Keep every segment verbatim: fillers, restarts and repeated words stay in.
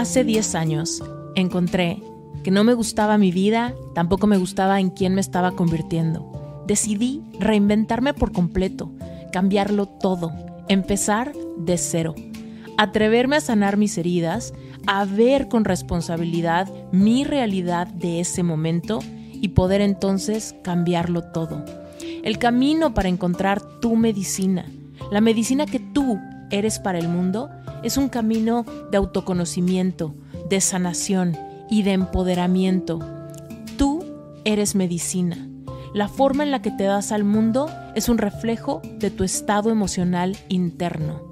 Hace diez años encontré que no me gustaba mi vida, tampoco me gustaba en quién me estaba convirtiendo. Decidí reinventarme por completo, cambiarlo todo, empezar de cero, atreverme a sanar mis heridas, a ver con responsabilidad mi realidad de ese momento y poder entonces cambiarlo todo. El camino para encontrar tu medicina, la medicina que tú eres para el mundo, es un camino de autoconocimiento, de sanación y de empoderamiento. Tú eres medicina. La forma en la que te das al mundo es un reflejo de tu estado emocional interno.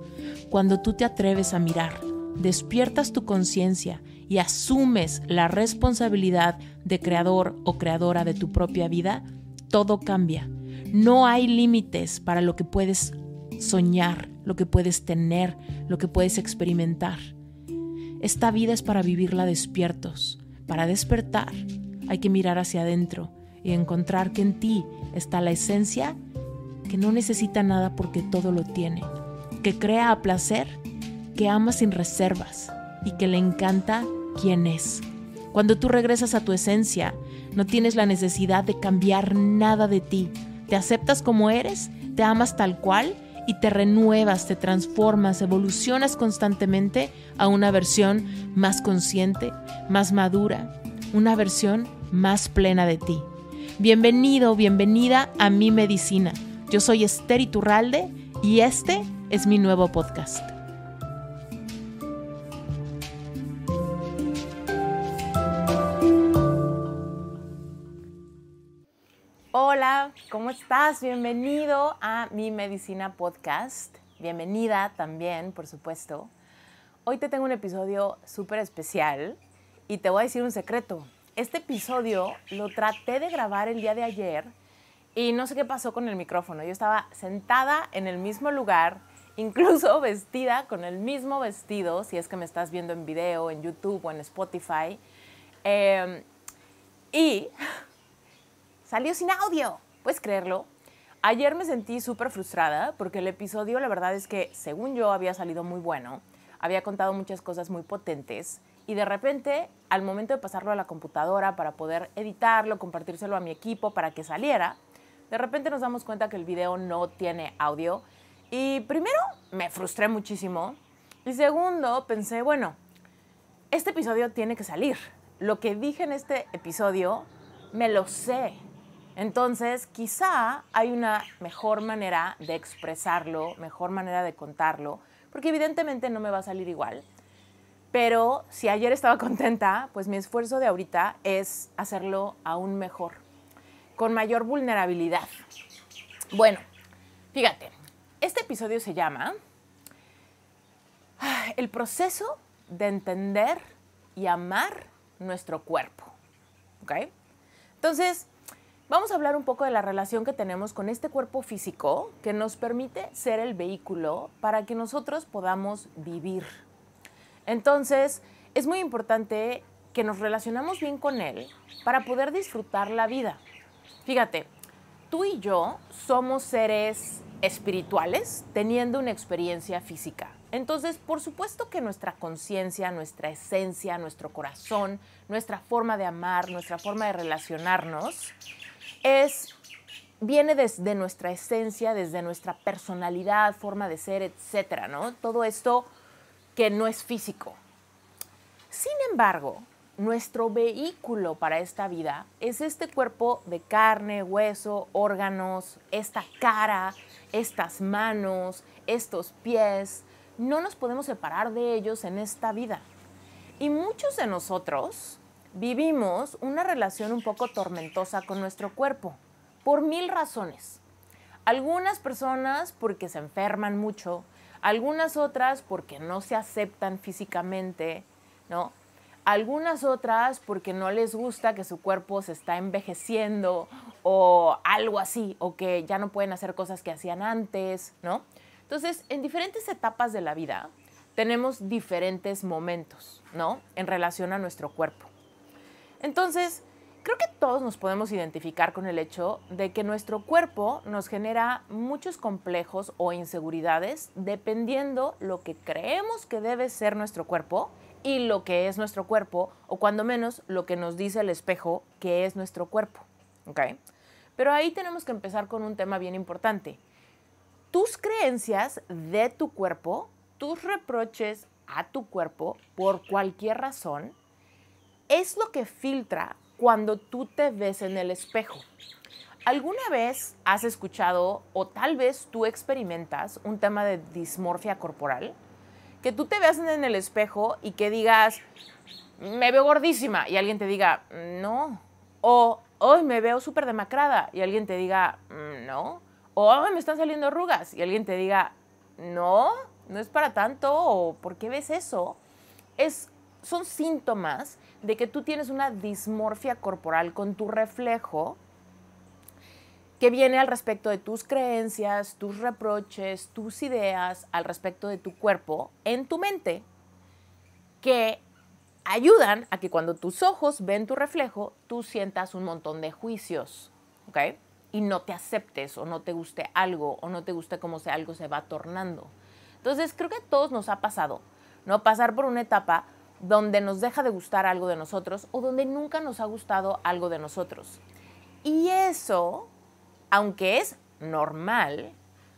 Cuando tú te atreves a mirar, despiertas tu conciencia y asumes la responsabilidad de creador o creadora de tu propia vida, todo cambia. No hay límites para lo que puedes soñar, lo que puedes tener, lo que puedes experimentar. Esta vida es para vivirla despiertos. Para despertar hay que mirar hacia adentro y encontrar que en ti está la esencia que no necesita nada porque todo lo tiene, que crea a placer, que ama sin reservas y que le encanta quién es. Cuando tú regresas a tu esencia, no tienes la necesidad de cambiar nada de ti. Te aceptas como eres, te amas tal cual y te renuevas, te transformas, evolucionas constantemente a una versión más consciente, más madura, una versión más plena de ti. Bienvenido, bienvenida a Mi Medicina. Yo soy Esther Iturralde y este es mi nuevo podcast. Hola, ¿cómo estás? Bienvenido a Mi Medicina Podcast. Bienvenida también, por supuesto. Hoy te tengo un episodio súper especial y te voy a decir un secreto. Este episodio lo traté de grabar el día de ayer y no sé qué pasó con el micrófono. Yo estaba sentada en el mismo lugar, incluso vestida con el mismo vestido, si es que me estás viendo en video, en YouTube o en Spotify. Eh, y salió sin audio, ¿puedes creerlo? Ayer me sentí súper frustrada porque el episodio, la verdad es que, según yo, había salido muy bueno. Había contado muchas cosas muy potentes. Y de repente, al momento de pasarlo a la computadora para poder editarlo, compartírselo a mi equipo para que saliera, de repente nos damos cuenta que el video no tiene audio. Y primero, me frustré muchísimo. Y segundo, pensé, bueno, este episodio tiene que salir. Lo que dije en este episodio, me lo sé. Entonces, quizá hay una mejor manera de expresarlo, mejor manera de contarlo, porque evidentemente no me va a salir igual. Pero si ayer estaba contenta, pues mi esfuerzo de ahorita es hacerlo aún mejor, con mayor vulnerabilidad. Bueno, fíjate, este episodio se llama El proceso de entender y amar nuestro cuerpo. ¿Ok? Entonces, vamos a hablar un poco de la relación que tenemos con este cuerpo físico que nos permite ser el vehículo para que nosotros podamos vivir. Entonces, es muy importante que nos relacionamos bien con él para poder disfrutar la vida. Fíjate, tú y yo somos seres espirituales teniendo una experiencia física. Entonces, por supuesto que nuestra conciencia, nuestra esencia, nuestro corazón, nuestra forma de amar, nuestra forma de relacionarnos, es, viene desde nuestra esencia, desde nuestra personalidad, forma de ser, etcétera, ¿no? Todo esto que no es físico. Sin embargo, nuestro vehículo para esta vida es este cuerpo de carne, hueso, órganos, esta cara, estas manos, estos pies. No nos podemos separar de ellos en esta vida. Y muchos de nosotros vivimos una relación un poco tormentosa con nuestro cuerpo, por mil razones. Algunas personas porque se enferman mucho, algunas otras porque no se aceptan físicamente, ¿no? Algunas otras porque no les gusta que su cuerpo se está envejeciendo o algo así, o que ya no pueden hacer cosas que hacían antes, ¿no? Entonces, en diferentes etapas de la vida tenemos diferentes momentos, ¿no? En relación a nuestro cuerpo. Entonces, creo que todos nos podemos identificar con el hecho de que nuestro cuerpo nos genera muchos complejos o inseguridades dependiendo lo que creemos que debe ser nuestro cuerpo y lo que es nuestro cuerpo, o cuando menos lo que nos dice el espejo que es nuestro cuerpo. ¿Okay? Pero ahí tenemos que empezar con un tema bien importante. Tus creencias de tu cuerpo, tus reproches a tu cuerpo por cualquier razón, es lo que filtra cuando tú te ves en el espejo. ¿Alguna vez has escuchado o tal vez tú experimentas un tema de dismorfia corporal? Que tú te veas en el espejo y que digas, me veo gordísima, y alguien te diga, no. O, hoy me veo súper demacrada, y alguien te diga, no. O, hoy me están saliendo arrugas, y alguien te diga, no, no es para tanto, o ¿por qué ves eso? Es, son síntomas de que tú tienes una dismorfia corporal con tu reflejo, que viene al respecto de tus creencias, tus reproches, tus ideas, al respecto de tu cuerpo, en tu mente, que ayudan a que cuando tus ojos ven tu reflejo, tú sientas un montón de juicios, ¿ok? Y no te aceptes, o no te guste algo, o no te guste cómo sea, algo se va tornando. Entonces, creo que a todos nos ha pasado, ¿no? Pasar por una etapa donde nos deja de gustar algo de nosotros, o donde nunca nos ha gustado algo de nosotros. Y eso, aunque es normal,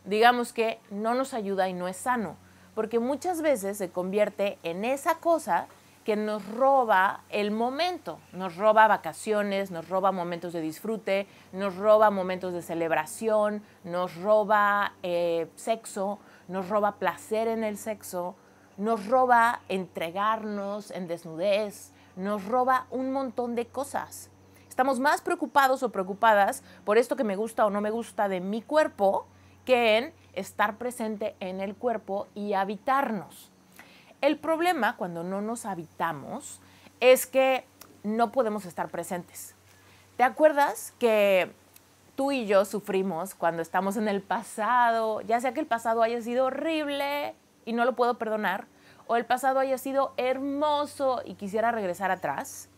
digamos que no nos ayuda y no es sano, porque muchas veces se convierte en esa cosa que nos roba el momento, nos roba vacaciones, nos roba momentos de disfrute, nos roba momentos de celebración, nos roba eh, sexo, nos roba placer en el sexo, nos roba entregarnos en desnudez, nos roba un montón de cosas. Estamos más preocupados o preocupadas por esto que me gusta o no me gusta de mi cuerpo que en estar presente en el cuerpo y habitarnos. El problema cuando no nos habitamos es que no podemos estar presentes. ¿Te acuerdas que tú y yo sufrimos cuando estamos en el pasado, ya sea que el pasado haya sido horrible y no lo puedo perdonar, o el pasado haya sido hermoso y quisiera regresar atrás,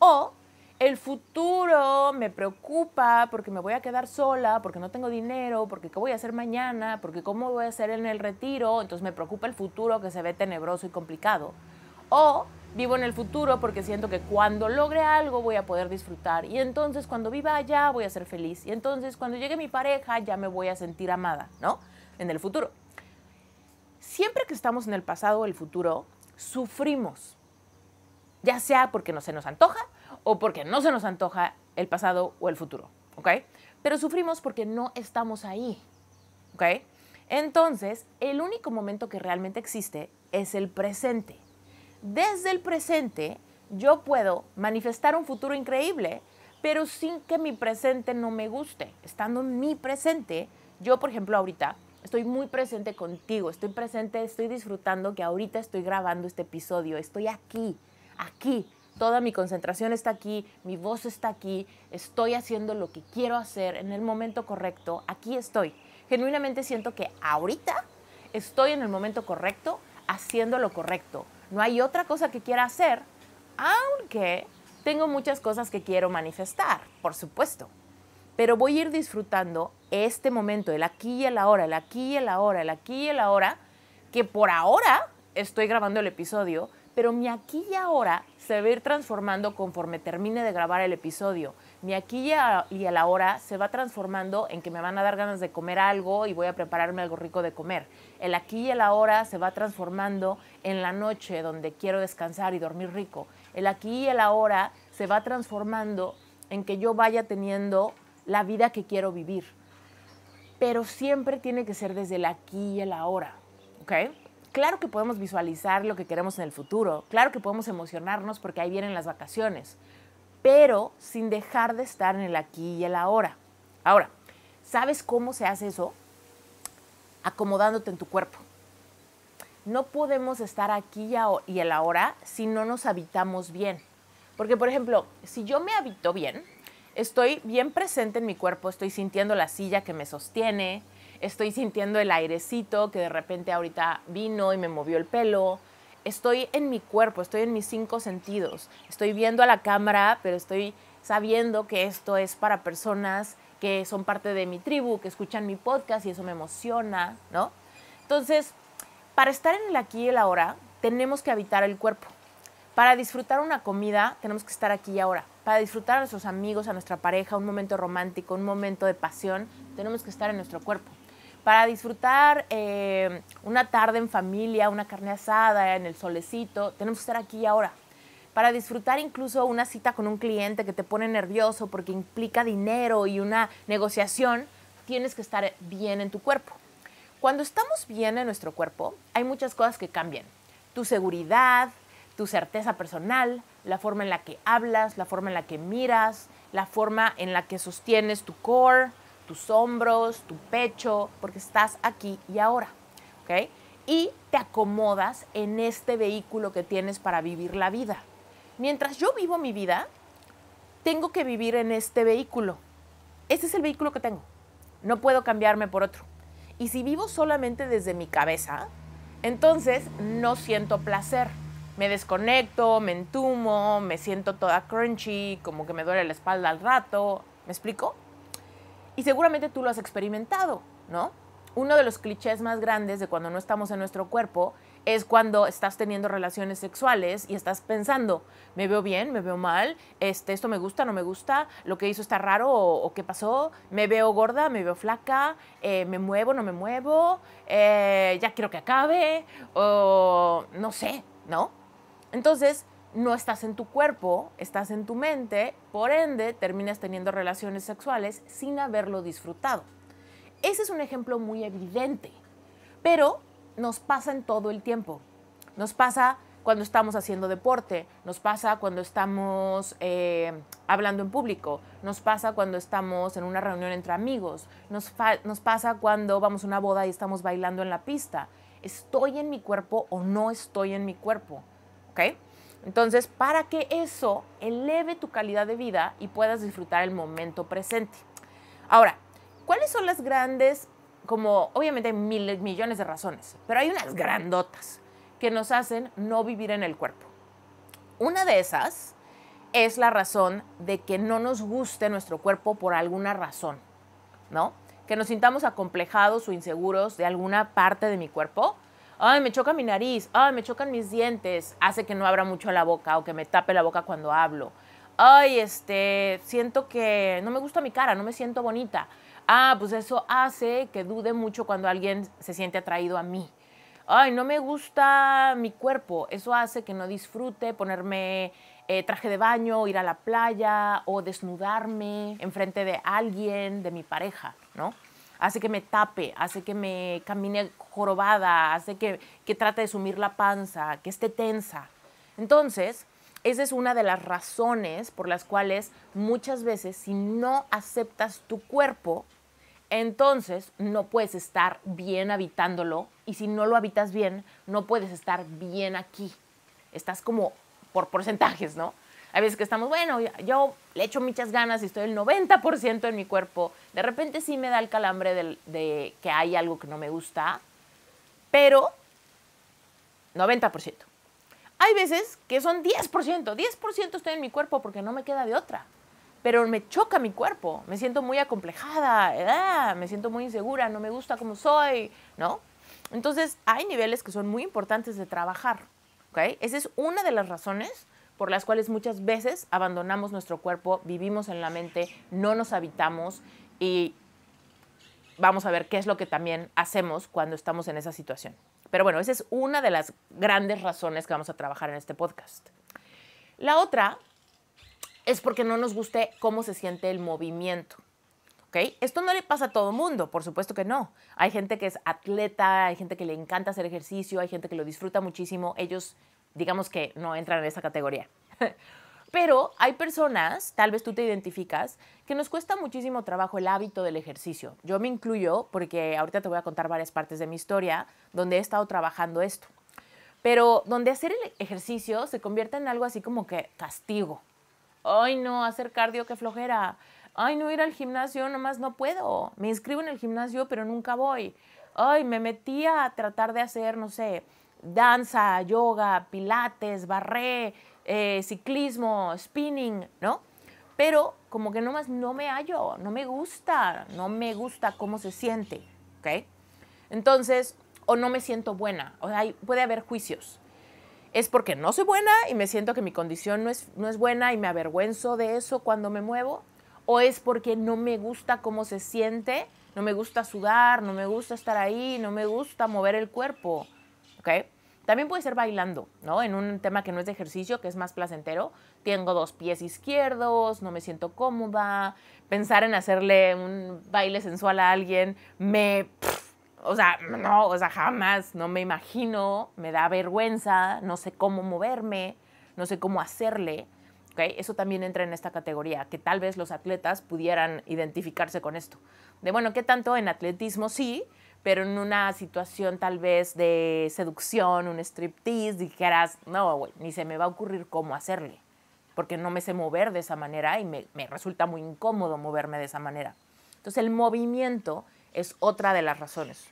o el futuro me preocupa porque me voy a quedar sola, porque no tengo dinero, porque qué voy a hacer mañana, porque cómo voy a hacer en el retiro, entonces me preocupa el futuro que se ve tenebroso y complicado. O vivo en el futuro porque siento que cuando logre algo voy a poder disfrutar y entonces cuando viva allá voy a ser feliz y entonces cuando llegue mi pareja ya me voy a sentir amada, ¿no? En el futuro. Siempre que estamos en el pasado o el futuro, sufrimos, ya sea porque no se nos antoja, o porque no se nos antoja el pasado o el futuro, ¿ok? Pero sufrimos porque no estamos ahí, ¿ok? Entonces, el único momento que realmente existe es el presente. Desde el presente, yo puedo manifestar un futuro increíble, pero sin que mi presente no me guste. Estando en mi presente, yo, por ejemplo, ahorita estoy muy presente contigo, estoy presente, estoy disfrutando que ahorita estoy grabando este episodio, estoy aquí, aquí. Toda mi concentración está aquí, mi voz está aquí, estoy haciendo lo que quiero hacer en el momento correcto, aquí estoy. Genuinamente siento que ahorita estoy en el momento correcto, haciendo lo correcto. No hay otra cosa que quiera hacer, aunque tengo muchas cosas que quiero manifestar, por supuesto. Pero voy a ir disfrutando este momento, el aquí y el ahora, el aquí y el ahora, el aquí y el ahora, que por ahora estoy grabando el episodio, pero mi aquí y ahora se va a ir transformando conforme termine de grabar el episodio. Mi aquí y el ahora se va transformando en que me van a dar ganas de comer algo y voy a prepararme algo rico de comer. El aquí y el ahora se va transformando en la noche donde quiero descansar y dormir rico. El aquí y el ahora se va transformando en que yo vaya teniendo la vida que quiero vivir. Pero siempre tiene que ser desde el aquí y el ahora, ¿ok? Claro que podemos visualizar lo que queremos en el futuro, claro que podemos emocionarnos porque ahí vienen las vacaciones, pero sin dejar de estar en el aquí y el ahora. Ahora, ¿sabes cómo se hace eso? Acomodándote en tu cuerpo. No podemos estar aquí y el ahora si no nos habitamos bien. Porque, por ejemplo, si yo me habito bien, estoy bien presente en mi cuerpo, estoy sintiendo la silla que me sostiene, estoy sintiendo el airecito que de repente ahorita vino y me movió el pelo. Estoy en mi cuerpo, estoy en mis cinco sentidos. Estoy viendo a la cámara, pero estoy sabiendo que esto es para personas que son parte de mi tribu, que escuchan mi podcast y eso me emociona, ¿no? Entonces, para estar en el aquí y el ahora, tenemos que habitar el cuerpo. Para disfrutar una comida tenemos que estar aquí y ahora. Para disfrutar a nuestros amigos, a nuestra pareja, un momento romántico, un momento de pasión, tenemos que estar en nuestro cuerpo. Para disfrutar eh, una tarde en familia, una carne asada, en el solecito, tenemos que estar aquí y ahora. Para disfrutar incluso una cita con un cliente que te pone nervioso porque implica dinero y una negociación, tienes que estar bien en tu cuerpo. Cuando estamos bien en nuestro cuerpo, hay muchas cosas que cambian. Tu seguridad, tu certeza personal, la forma en la que hablas, la forma en la que miras, la forma en la que sostienes tu core, tus hombros, tu pecho, porque estás aquí y ahora, ¿ok? Y te acomodas en este vehículo que tienes para vivir la vida. Mientras yo vivo mi vida, tengo que vivir en este vehículo. Este es el vehículo que tengo. No puedo cambiarme por otro. Y si vivo solamente desde mi cabeza, entonces no siento placer. Me desconecto, me entumo, me siento toda crunchy, como que me duele la espalda al rato. ¿Me explico? Y seguramente tú lo has experimentado, ¿no? Uno de los clichés más grandes de cuando no estamos en nuestro cuerpo es cuando estás teniendo relaciones sexuales y estás pensando, ¿me veo bien? ¿Me veo mal? Este, ¿Esto me gusta? ¿No me gusta? ¿Lo que hizo está raro? ¿O, o qué pasó? ¿Me veo gorda? ¿Me veo flaca? Eh, ¿Me muevo? ¿No me muevo? Eh, ¿Ya quiero que acabe? O no sé, ¿no? Entonces, no estás en tu cuerpo, estás en tu mente, por ende, terminas teniendo relaciones sexuales sin haberlo disfrutado. Ese es un ejemplo muy evidente, pero nos pasa en todo el tiempo. Nos pasa cuando estamos haciendo deporte, nos pasa cuando estamos eh, hablando en público, nos pasa cuando estamos en una reunión entre amigos, nos, nos pasa cuando vamos a una boda y estamos bailando en la pista. ¿Estoy en mi cuerpo o no estoy en mi cuerpo? ¿Okay? Entonces, para que eso eleve tu calidad de vida y puedas disfrutar el momento presente. Ahora, ¿cuáles son las grandes? Como obviamente hay miles, millones de razones, pero hay unas grandotas que nos hacen no vivir en el cuerpo. Una de esas es la razón de que no nos guste nuestro cuerpo por alguna razón, ¿no? Que nos sintamos acomplejados o inseguros de alguna parte de mi cuerpo. Ay, me choca mi nariz, ay, me chocan mis dientes, hace que no abra mucho la boca o que me tape la boca cuando hablo. Ay, este, siento que no me gusta mi cara, no me siento bonita. Ah, pues eso hace que dude mucho cuando alguien se siente atraído a mí. Ay, no me gusta mi cuerpo, eso hace que no disfrute ponerme eh, traje de baño, ir a la playa o desnudarme enfrente de alguien, de mi pareja, ¿no? Hace que me tape, hace que me camine jorobada, hace que, que trate de sumir la panza, que esté tensa. Entonces, esa es una de las razones por las cuales muchas veces si no aceptas tu cuerpo, entonces no puedes estar bien habitándolo y si no lo habitas bien, no puedes estar bien aquí. Estás como por porcentajes, ¿no? Hay veces que estamos, bueno, yo le echo muchas ganas y estoy el noventa por ciento en mi cuerpo. De repente sí me da el calambre de, de que hay algo que no me gusta, pero noventa por ciento. Hay veces que son diez por ciento. diez por ciento estoy en mi cuerpo porque no me queda de otra. Pero me choca mi cuerpo. Me siento muy acomplejada, eh, me siento muy insegura, no me gusta como soy, ¿no? Entonces hay niveles que son muy importantes de trabajar, ¿ok? Esa es una de las razones por las cuales muchas veces abandonamos nuestro cuerpo, vivimos en la mente, no nos habitamos y vamos a ver qué es lo que también hacemos cuando estamos en esa situación. Pero bueno, esa es una de las grandes razones que vamos a trabajar en este podcast. La otra es porque no nos guste cómo se siente el movimiento, ¿ok? Esto no le pasa a todo mundo, por supuesto que no. Hay gente que es atleta, hay gente que le encanta hacer ejercicio, hay gente que lo disfruta muchísimo, ellos digamos que no entran en esa categoría. Pero hay personas, tal vez tú te identificas, que nos cuesta muchísimo trabajo el hábito del ejercicio. Yo me incluyo porque ahorita te voy a contar varias partes de mi historia donde he estado trabajando esto. Pero donde hacer el ejercicio se convierte en algo así como que castigo. Ay, no, hacer cardio, qué flojera. Ay, no, ir al gimnasio, nomás no puedo. Me inscribo en el gimnasio, pero nunca voy. Ay, me metí a tratar de hacer, no sé, danza, yoga, pilates, barré, eh, ciclismo, spinning, ¿no? Pero como que nomás no me hallo, no me gusta, no me gusta cómo se siente, ¿ok? Entonces, o no me siento buena, o sea, puede haber juicios. es porque no soy buena y me siento que mi condición no es, no es buena y me avergüenzo de eso cuando me muevo, o es porque no me gusta cómo se siente, no me gusta sudar, no me gusta estar ahí, no me gusta mover el cuerpo, ¿ok? También puede ser bailando, ¿no? En un tema que no es de ejercicio, que es más placentero. Tengo dos pies izquierdos, no me siento cómoda. Pensar en hacerle un baile sensual a alguien me... Pff, o sea, no, o sea, jamás, no me imagino, me da vergüenza, no sé cómo moverme, no sé cómo hacerle, ¿ok? Eso también entra en esta categoría, que tal vez los atletas pudieran identificarse con esto. De, bueno, ¿qué tanto en atletismo sí? Pero en una situación tal vez de seducción, un striptease, dijeras, no, güey, ni se me va a ocurrir cómo hacerle, porque no me sé mover de esa manera y me, me resulta muy incómodo moverme de esa manera. Entonces, el movimiento es otra de las razones.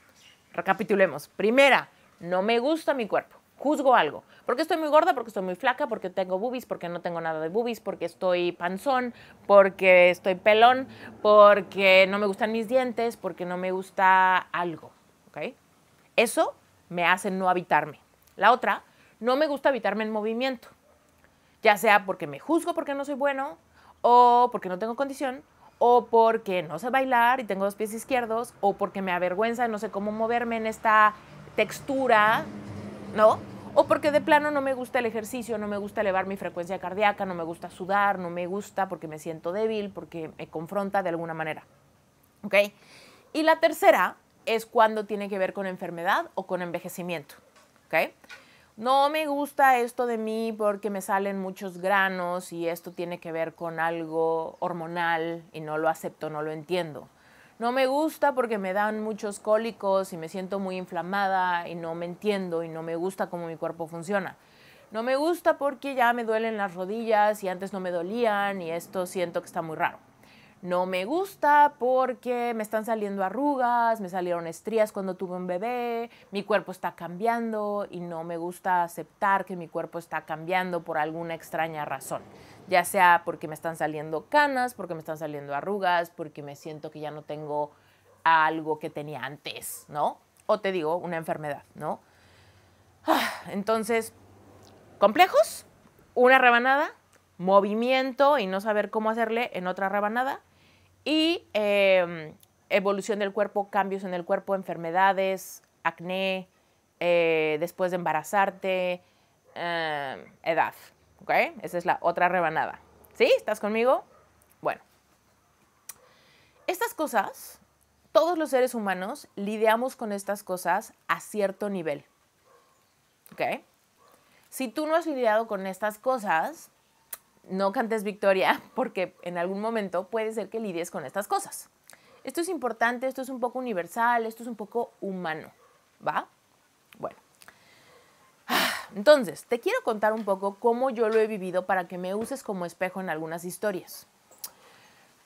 Recapitulemos. Primera, no me gusta mi cuerpo. Juzgo algo. ¿Por qué estoy muy gorda? Porque estoy muy flaca, porque tengo boobies, porque no tengo nada de boobies, porque estoy panzón, porque estoy pelón, porque no me gustan mis dientes, porque no me gusta algo. ¿Okay? Eso me hace no habitarme. La otra, no me gusta habitarme en movimiento. Ya sea porque me juzgo porque no soy bueno, o porque no tengo condición, o porque no sé bailar y tengo dos pies izquierdos, o porque me avergüenza y no sé cómo moverme en esta textura, ¿no? O porque de plano no me gusta el ejercicio, no me gusta elevar mi frecuencia cardíaca, no me gusta sudar, no me gusta porque me siento débil, porque me confronta de alguna manera. ¿Ok? Y la tercera es cuando tiene que ver con enfermedad o con envejecimiento. ¿Ok? No me gusta esto de mí porque me salen muchos granos y esto tiene que ver con algo hormonal y no lo acepto, no lo entiendo. No me gusta porque me dan muchos cólicos y me siento muy inflamada y no me entiendo y no me gusta cómo mi cuerpo funciona. No me gusta porque ya me duelen las rodillas y antes no me dolían y esto siento que está muy raro. No me gusta porque me están saliendo arrugas, me salieron estrías cuando tuve un bebé, mi cuerpo está cambiando y no me gusta aceptar que mi cuerpo está cambiando por alguna extraña razón. Ya sea porque me están saliendo canas, porque me están saliendo arrugas, porque me siento que ya no tengo algo que tenía antes, ¿no? O te digo, una enfermedad, ¿no? Entonces, complejos, una rebanada, movimiento y no saber cómo hacerle en otra rebanada, y eh, evolución del cuerpo, cambios en el cuerpo, enfermedades, acné, eh, después de embarazarte, eh, edad. ¿Ok? Esa es la otra rebanada. ¿Sí? ¿Estás conmigo? Bueno. Estas cosas, todos los seres humanos lidiamos con estas cosas a cierto nivel. ¿Ok? Si tú no has lidiado con estas cosas, no cantes victoria, porque en algún momento puede ser que lidies con estas cosas. Esto es importante, esto es un poco universal, esto es un poco humano. ¿Va? Bueno. Entonces, te quiero contar un poco cómo yo lo he vivido para que me uses como espejo en algunas historias.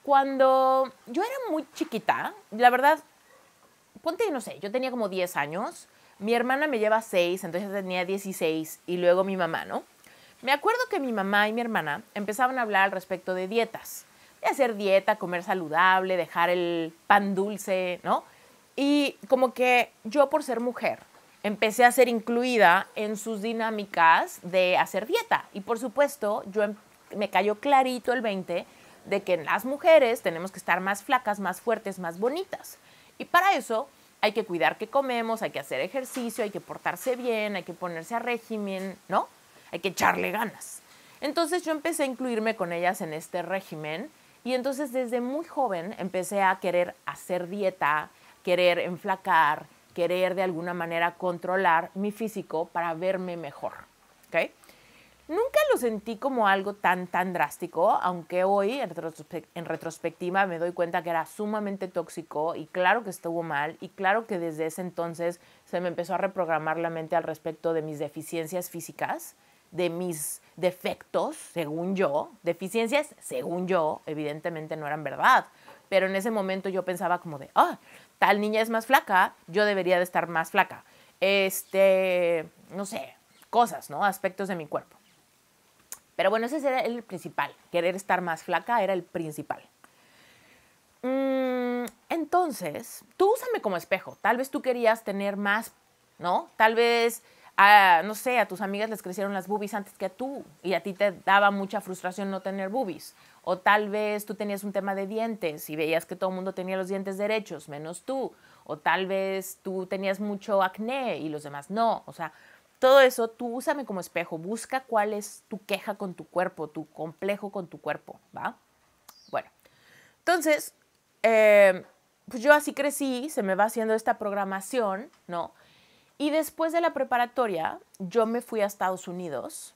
Cuando yo era muy chiquita, la verdad, ponte, no sé, yo tenía como diez años, mi hermana me lleva seis, entonces tenía dieciséis, y luego mi mamá, ¿no? Me acuerdo que mi mamá y mi hermana empezaban a hablar al respecto de dietas, de hacer dieta, comer saludable, dejar el pan dulce, ¿no? Y como que yo, por ser mujer, empecé a ser incluida en sus dinámicas de hacer dieta. Y por supuesto, yo me cayó clarito el veinte de que las mujeres tenemos que estar más flacas, más fuertes, más bonitas. Y para eso hay que cuidar qué comemos, hay que hacer ejercicio, hay que portarse bien, hay que ponerse a régimen, ¿no? Hay que echarle ganas. Entonces yo empecé a incluirme con ellas en este régimen y entonces desde muy joven empecé a querer hacer dieta, querer enflacar, querer de alguna manera controlar mi físico para verme mejor, ¿ok? Nunca lo sentí como algo tan, tan drástico, aunque hoy, en, retrospect- en retrospectiva, me doy cuenta que era sumamente tóxico y claro que estuvo mal y claro que desde ese entonces se me empezó a reprogramar la mente al respecto de mis deficiencias físicas, de mis defectos, según yo, deficiencias, según yo, evidentemente no eran verdad, pero en ese momento yo pensaba como de, ah, oh, tal niña es más flaca, yo debería de estar más flaca. Este, no sé, cosas, ¿no? Aspectos de mi cuerpo. Pero bueno, ese era el principal. Querer estar más flaca era el principal. Entonces, tú úsame como espejo. Tal vez tú querías tener más, ¿no? Tal vez a, no sé, a tus amigas les crecieron las boobies antes que a tú y a ti te daba mucha frustración no tener boobies. O tal vez tú tenías un tema de dientes y veías que todo el mundo tenía los dientes derechos, menos tú. O tal vez tú tenías mucho acné y los demás no. O sea, todo eso tú úsame como espejo. Busca cuál es tu queja con tu cuerpo, tu complejo con tu cuerpo, ¿va? Bueno, entonces, eh, pues yo así crecí, se me va haciendo esta programación, ¿no? Y después de la preparatoria, yo me fui a Estados Unidos.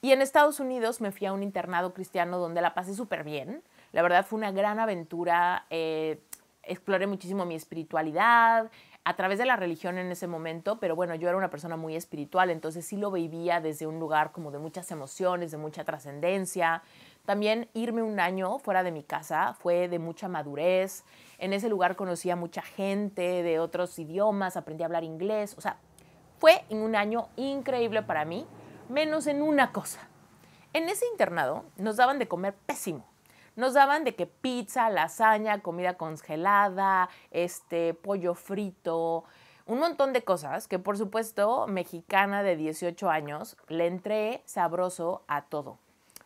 Y en Estados Unidos me fui a un internado cristiano donde la pasé súper bien. La verdad fue una gran aventura. Eh, exploré muchísimo mi espiritualidad a través de la religión en ese momento. Pero bueno, yo era una persona muy espiritual, entonces sí lo vivía desde un lugar como de muchas emociones, de mucha trascendencia. También irme un año fuera de mi casa fue de mucha madurez. En ese lugar conocí a mucha gente de otros idiomas, aprendí a hablar inglés. O sea, fue un año increíble para mí, menos en una cosa. En ese internado nos daban de comer pésimo. Nos daban de que pizza, lasaña, comida congelada, este, pollo frito, un montón de cosas que, por supuesto, mexicana de dieciocho años, le entré sabroso a todo.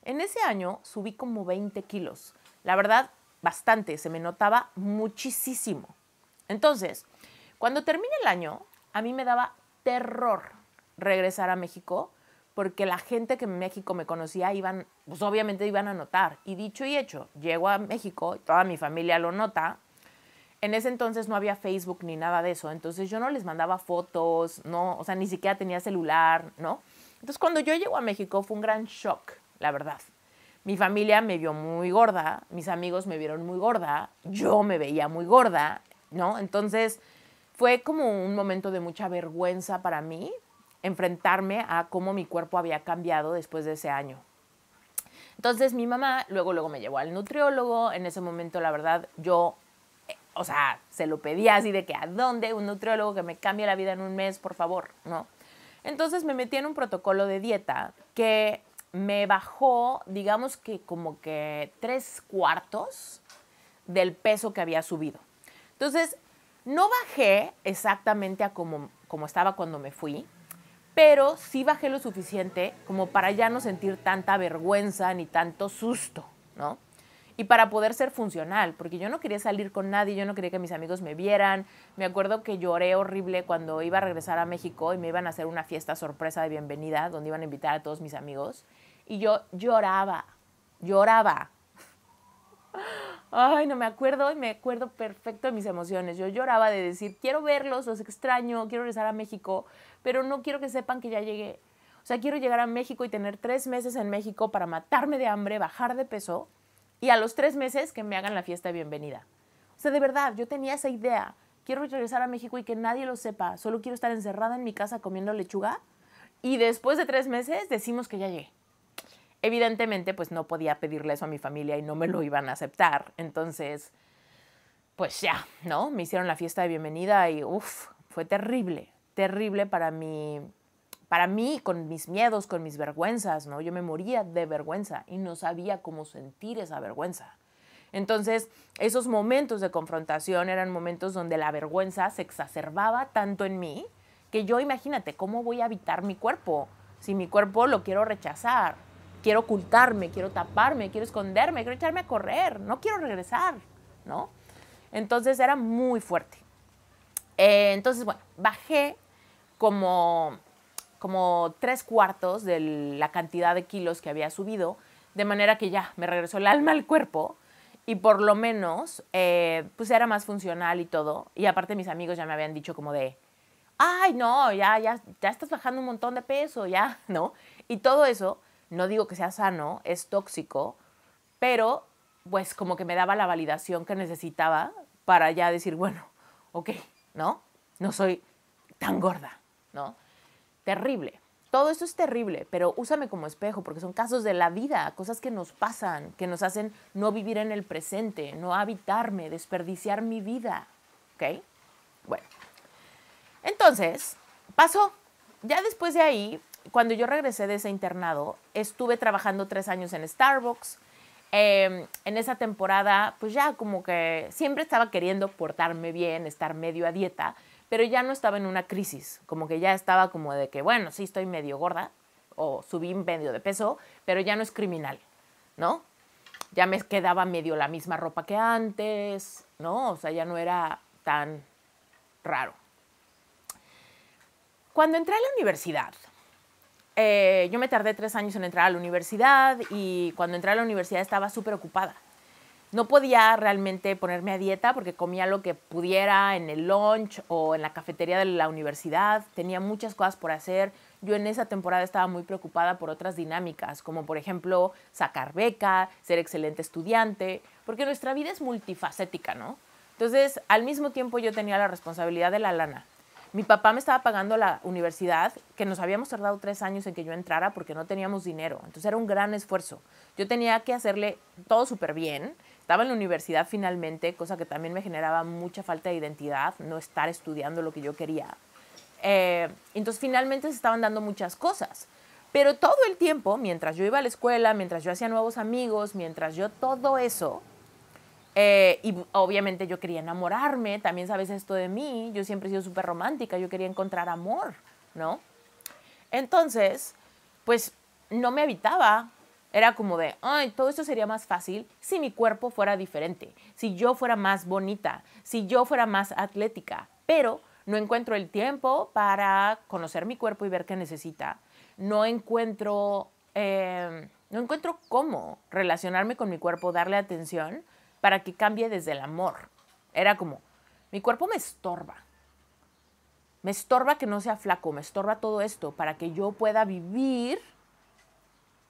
En ese año subí como veinte kilos. La verdad, bastante. Se me notaba muchísimo. Entonces, cuando termina el año, a mí me daba terror regresar a México porque la gente que en México me conocía iban, pues obviamente iban a notar. Y dicho y hecho, llego a México, toda mi familia lo nota. En ese entonces no había Facebook ni nada de eso. Entonces yo no les mandaba fotos, no, o sea, ni siquiera tenía celular, ¿no? Entonces cuando yo llego a México fue un gran shock. La verdad, mi familia me vio muy gorda, mis amigos me vieron muy gorda, yo me veía muy gorda, ¿no? Entonces fue como un momento de mucha vergüenza para mí enfrentarme a cómo mi cuerpo había cambiado después de ese año. Entonces mi mamá luego, luego me llevó al nutriólogo. En ese momento, la verdad, yo, eh, o sea, se lo pedía así de que ¿a dónde un nutriólogo que me cambie la vida en un mes, por favor? ¿No? Entonces me metí en un protocolo de dieta que me bajó, digamos que como que tres cuartos del peso que había subido. Entonces, no bajé exactamente a como, como estaba cuando me fui, pero sí bajé lo suficiente como para ya no sentir tanta vergüenza ni tanto susto, ¿no? Y para poder ser funcional, porque yo no quería salir con nadie, yo no quería que mis amigos me vieran. Me acuerdo que lloré horrible cuando iba a regresar a México y me iban a hacer una fiesta sorpresa de bienvenida donde iban a invitar a todos mis amigos. Y yo lloraba, lloraba. Ay, no me acuerdo, y me acuerdo perfecto de mis emociones. Yo lloraba de decir, quiero verlos, los extraño, quiero regresar a México, pero no quiero que sepan que ya llegué. O sea, quiero llegar a México y tener tres meses en México para matarme de hambre, bajar de peso, y a los tres meses que me hagan la fiesta de bienvenida. O sea, de verdad, yo tenía esa idea. Quiero regresar a México y que nadie lo sepa. Solo quiero estar encerrada en mi casa comiendo lechuga. Y después de tres meses decimos que ya llegué. Evidentemente, pues no podía pedirle eso a mi familia y no me lo iban a aceptar. Entonces, pues ya, ¿no? Me hicieron la fiesta de bienvenida y uff, fue terrible. Terrible para mí, para mí, con mis miedos, con mis vergüenzas, ¿no? Yo me moría de vergüenza y no sabía cómo sentir esa vergüenza. Entonces, esos momentos de confrontación eran momentos donde la vergüenza se exacerbaba tanto en mí que yo, imagínate, ¿cómo voy a habitar mi cuerpo? Si mi cuerpo lo quiero rechazar, quiero ocultarme, quiero taparme, quiero esconderme, quiero echarme a correr, no quiero regresar, ¿no? Entonces, era muy fuerte. Eh, entonces, bueno, bajé como... como tres cuartos de la cantidad de kilos que había subido, de manera que ya me regresó el alma al cuerpo y por lo menos eh, pues era más funcional y todo. Y aparte mis amigos ya me habían dicho como de, ay, no, ya, ya, ya estás bajando un montón de peso, ya, ¿no? Y todo eso, no digo que sea sano, es tóxico, pero pues como que me daba la validación que necesitaba para ya decir, bueno, ok, ¿no? No soy tan gorda, ¿no? Terrible. Todo esto es terrible, pero úsame como espejo porque son casos de la vida, cosas que nos pasan, que nos hacen no vivir en el presente, no habitarme, desperdiciar mi vida. ¿Ok? Bueno. Entonces, pasó. Ya después de ahí, cuando yo regresé de ese internado, estuve trabajando tres años en Starbucks. Eh, en esa temporada, pues ya como que siempre estaba queriendo portarme bien, estar medio a dieta, pero ya no estaba en una crisis, como que ya estaba como de que, bueno, sí estoy medio gorda o subí medio de peso, pero ya no es criminal, ¿no? Ya me quedaba medio la misma ropa que antes, ¿no? O sea, ya no era tan raro. Cuando entré a la universidad, eh, yo me tardé tres años en entrar a la universidad y cuando entré a la universidad estaba súper ocupada. No podía realmente ponerme a dieta porque comía lo que pudiera en el lunch o en la cafetería de la universidad. Tenía muchas cosas por hacer. Yo en esa temporada estaba muy preocupada por otras dinámicas, como por ejemplo sacar beca, ser excelente estudiante, porque nuestra vida es multifacética, ¿no? Entonces, al mismo tiempo yo tenía la responsabilidad de la lana. Mi papá me estaba pagando la universidad, que nos habíamos tardado tres años en que yo entrara porque no teníamos dinero. Entonces era un gran esfuerzo. Yo tenía que hacerle todo súper bien. Estaba en la universidad finalmente, cosa que también me generaba mucha falta de identidad, no estar estudiando lo que yo quería. Eh, entonces finalmente se estaban dando muchas cosas. Pero todo el tiempo, mientras yo iba a la escuela, mientras yo hacía nuevos amigos, mientras yo todo eso... Eh, y obviamente yo quería enamorarme, también sabes esto de mí, yo siempre he sido súper romántica, yo quería encontrar amor, ¿no? Entonces, pues no me habitaba, era como de, ay, todo esto sería más fácil si mi cuerpo fuera diferente, si yo fuera más bonita, si yo fuera más atlética, pero no encuentro el tiempo para conocer mi cuerpo y ver qué necesita, no encuentro, eh, no encuentro cómo relacionarme con mi cuerpo, darle atención, para que cambie desde el amor. Era como, mi cuerpo me estorba. Me estorba que no sea flaco, me estorba todo esto para que yo pueda vivir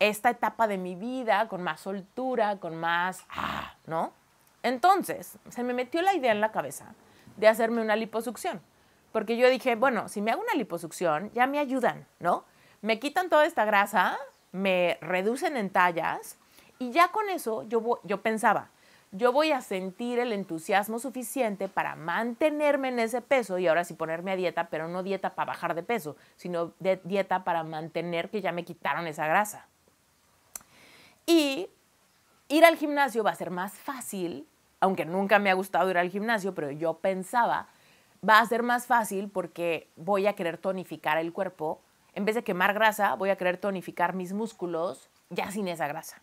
esta etapa de mi vida con más soltura, con más... Ah, ¿no? Entonces, se me metió la idea en la cabeza de hacerme una liposucción. Porque yo dije, bueno, si me hago una liposucción, ya me ayudan, ¿no? Me quitan toda esta grasa, me reducen en tallas y ya con eso yo, yo pensaba... Yo voy a sentir el entusiasmo suficiente para mantenerme en ese peso y ahora sí ponerme a dieta, pero no dieta para bajar de peso, sino de dieta para mantener que ya me quitaron esa grasa. Y ir al gimnasio va a ser más fácil, aunque nunca me ha gustado ir al gimnasio, pero yo pensaba, va a ser más fácil porque voy a querer tonificar el cuerpo. En vez de quemar grasa, voy a querer tonificar mis músculos ya sin esa grasa.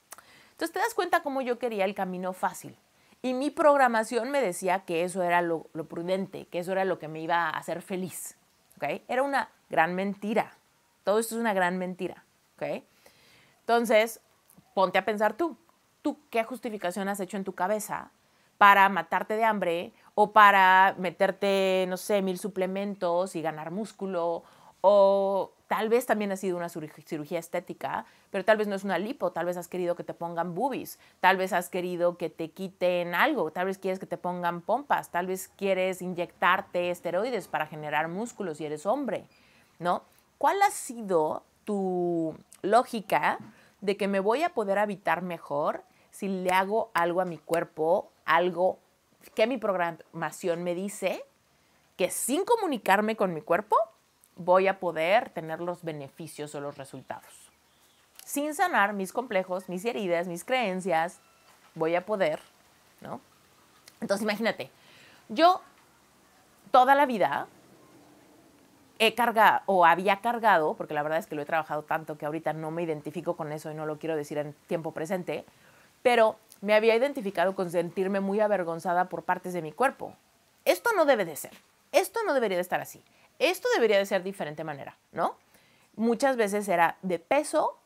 Entonces te das cuenta cómo yo quería el camino fácil. Y mi programación me decía que eso era lo, lo prudente, que eso era lo que me iba a hacer feliz. ¿Okay? Era una gran mentira. Todo esto es una gran mentira. ¿Okay? Entonces, ponte a pensar tú. ¿Tú qué justificación has hecho en tu cabeza para matarte de hambre o para meterte, no sé, mil suplementos y ganar músculo o... Tal vez también ha sido una cirugía estética, pero tal vez no es una lipo, tal vez has querido que te pongan boobies, tal vez has querido que te quiten algo, tal vez quieres que te pongan pompas, tal vez quieres inyectarte esteroides para generar músculos si eres hombre, ¿no? ¿Cuál ha sido tu lógica de que me voy a poder habitar mejor si le hago algo a mi cuerpo, algo que mi programación me dice que sin comunicarme con mi cuerpo voy a poder tener los beneficios o los resultados? Sin sanar mis complejos, mis heridas, mis creencias, voy a poder, ¿no? Entonces, imagínate, yo toda la vida he cargado o había cargado, porque la verdad es que lo he trabajado tanto que ahorita no me identifico con eso y no lo quiero decir en tiempo presente, pero me había identificado con sentirme muy avergonzada por partes de mi cuerpo. Esto no debe de ser, esto no debería de estar así. Esto debería de ser de diferente manera, ¿no? Muchas veces era de peso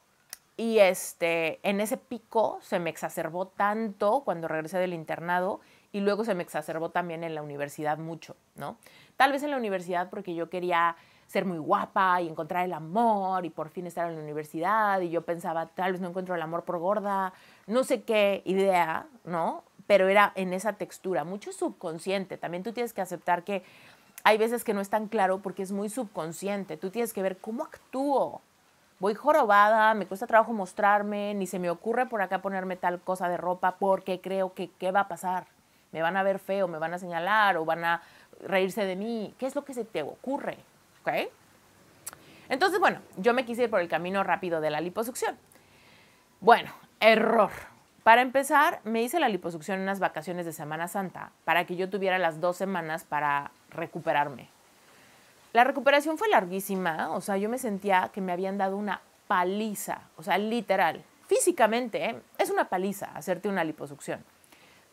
y este, en ese pico se me exacerbó tanto cuando regresé del internado y luego se me exacerbó también en la universidad mucho, ¿no? Tal vez en la universidad porque yo quería ser muy guapa y encontrar el amor y por fin estar en la universidad y yo pensaba, tal vez no encuentro el amor por gorda, no sé qué idea, ¿no? Pero era en esa textura, mucho subconsciente. También tú tienes que aceptar que hay veces que no es tan claro porque es muy subconsciente. Tú tienes que ver cómo actúo. Voy jorobada, me cuesta trabajo mostrarme, ni se me ocurre por acá ponerme tal cosa de ropa porque creo que ¿qué va a pasar? Me van a ver feo, me van a señalar o van a reírse de mí. ¿Qué es lo que se te ocurre? ¿Okay? Entonces, bueno, yo me quise ir por el camino rápido de la liposucción. Bueno, error. Para empezar, me hice la liposucción en unas vacaciones de Semana Santa para que yo tuviera las dos semanas para recuperarme. La recuperación fue larguísima, o sea, yo me sentía que me habían dado una paliza, o sea, literal, físicamente, ¿eh? Es una paliza hacerte una liposucción.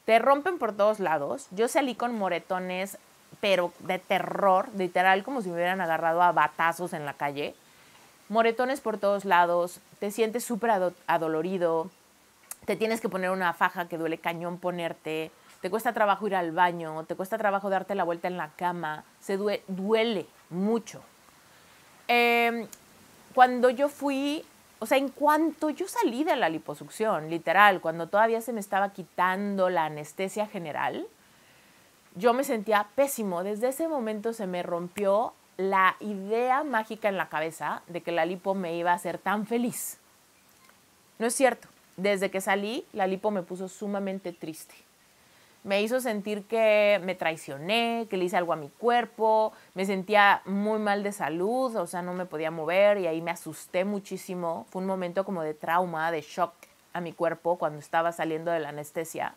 Te rompen por todos lados, yo salí con moretones, pero de terror, literal, como si me hubieran agarrado a batazos en la calle. Moretones por todos lados, te sientes súper adolorido, te tienes que poner una faja que duele cañón ponerte, te cuesta trabajo ir al baño, te cuesta trabajo darte la vuelta en la cama, se due- duele mucho. Eh, cuando yo fui, o sea, en cuanto yo salí de la liposucción, literal, cuando todavía se me estaba quitando la anestesia general, yo me sentía pésimo. Desde ese momento se me rompió la idea mágica en la cabeza de que la lipo me iba a hacer tan feliz. No es cierto. Desde que salí, la lipo me puso sumamente triste. Me hizo sentir que me traicioné, que le hice algo a mi cuerpo, me sentía muy mal de salud, o sea, no me podía mover y ahí me asusté muchísimo. Fue un momento como de trauma, de shock a mi cuerpo cuando estaba saliendo de la anestesia.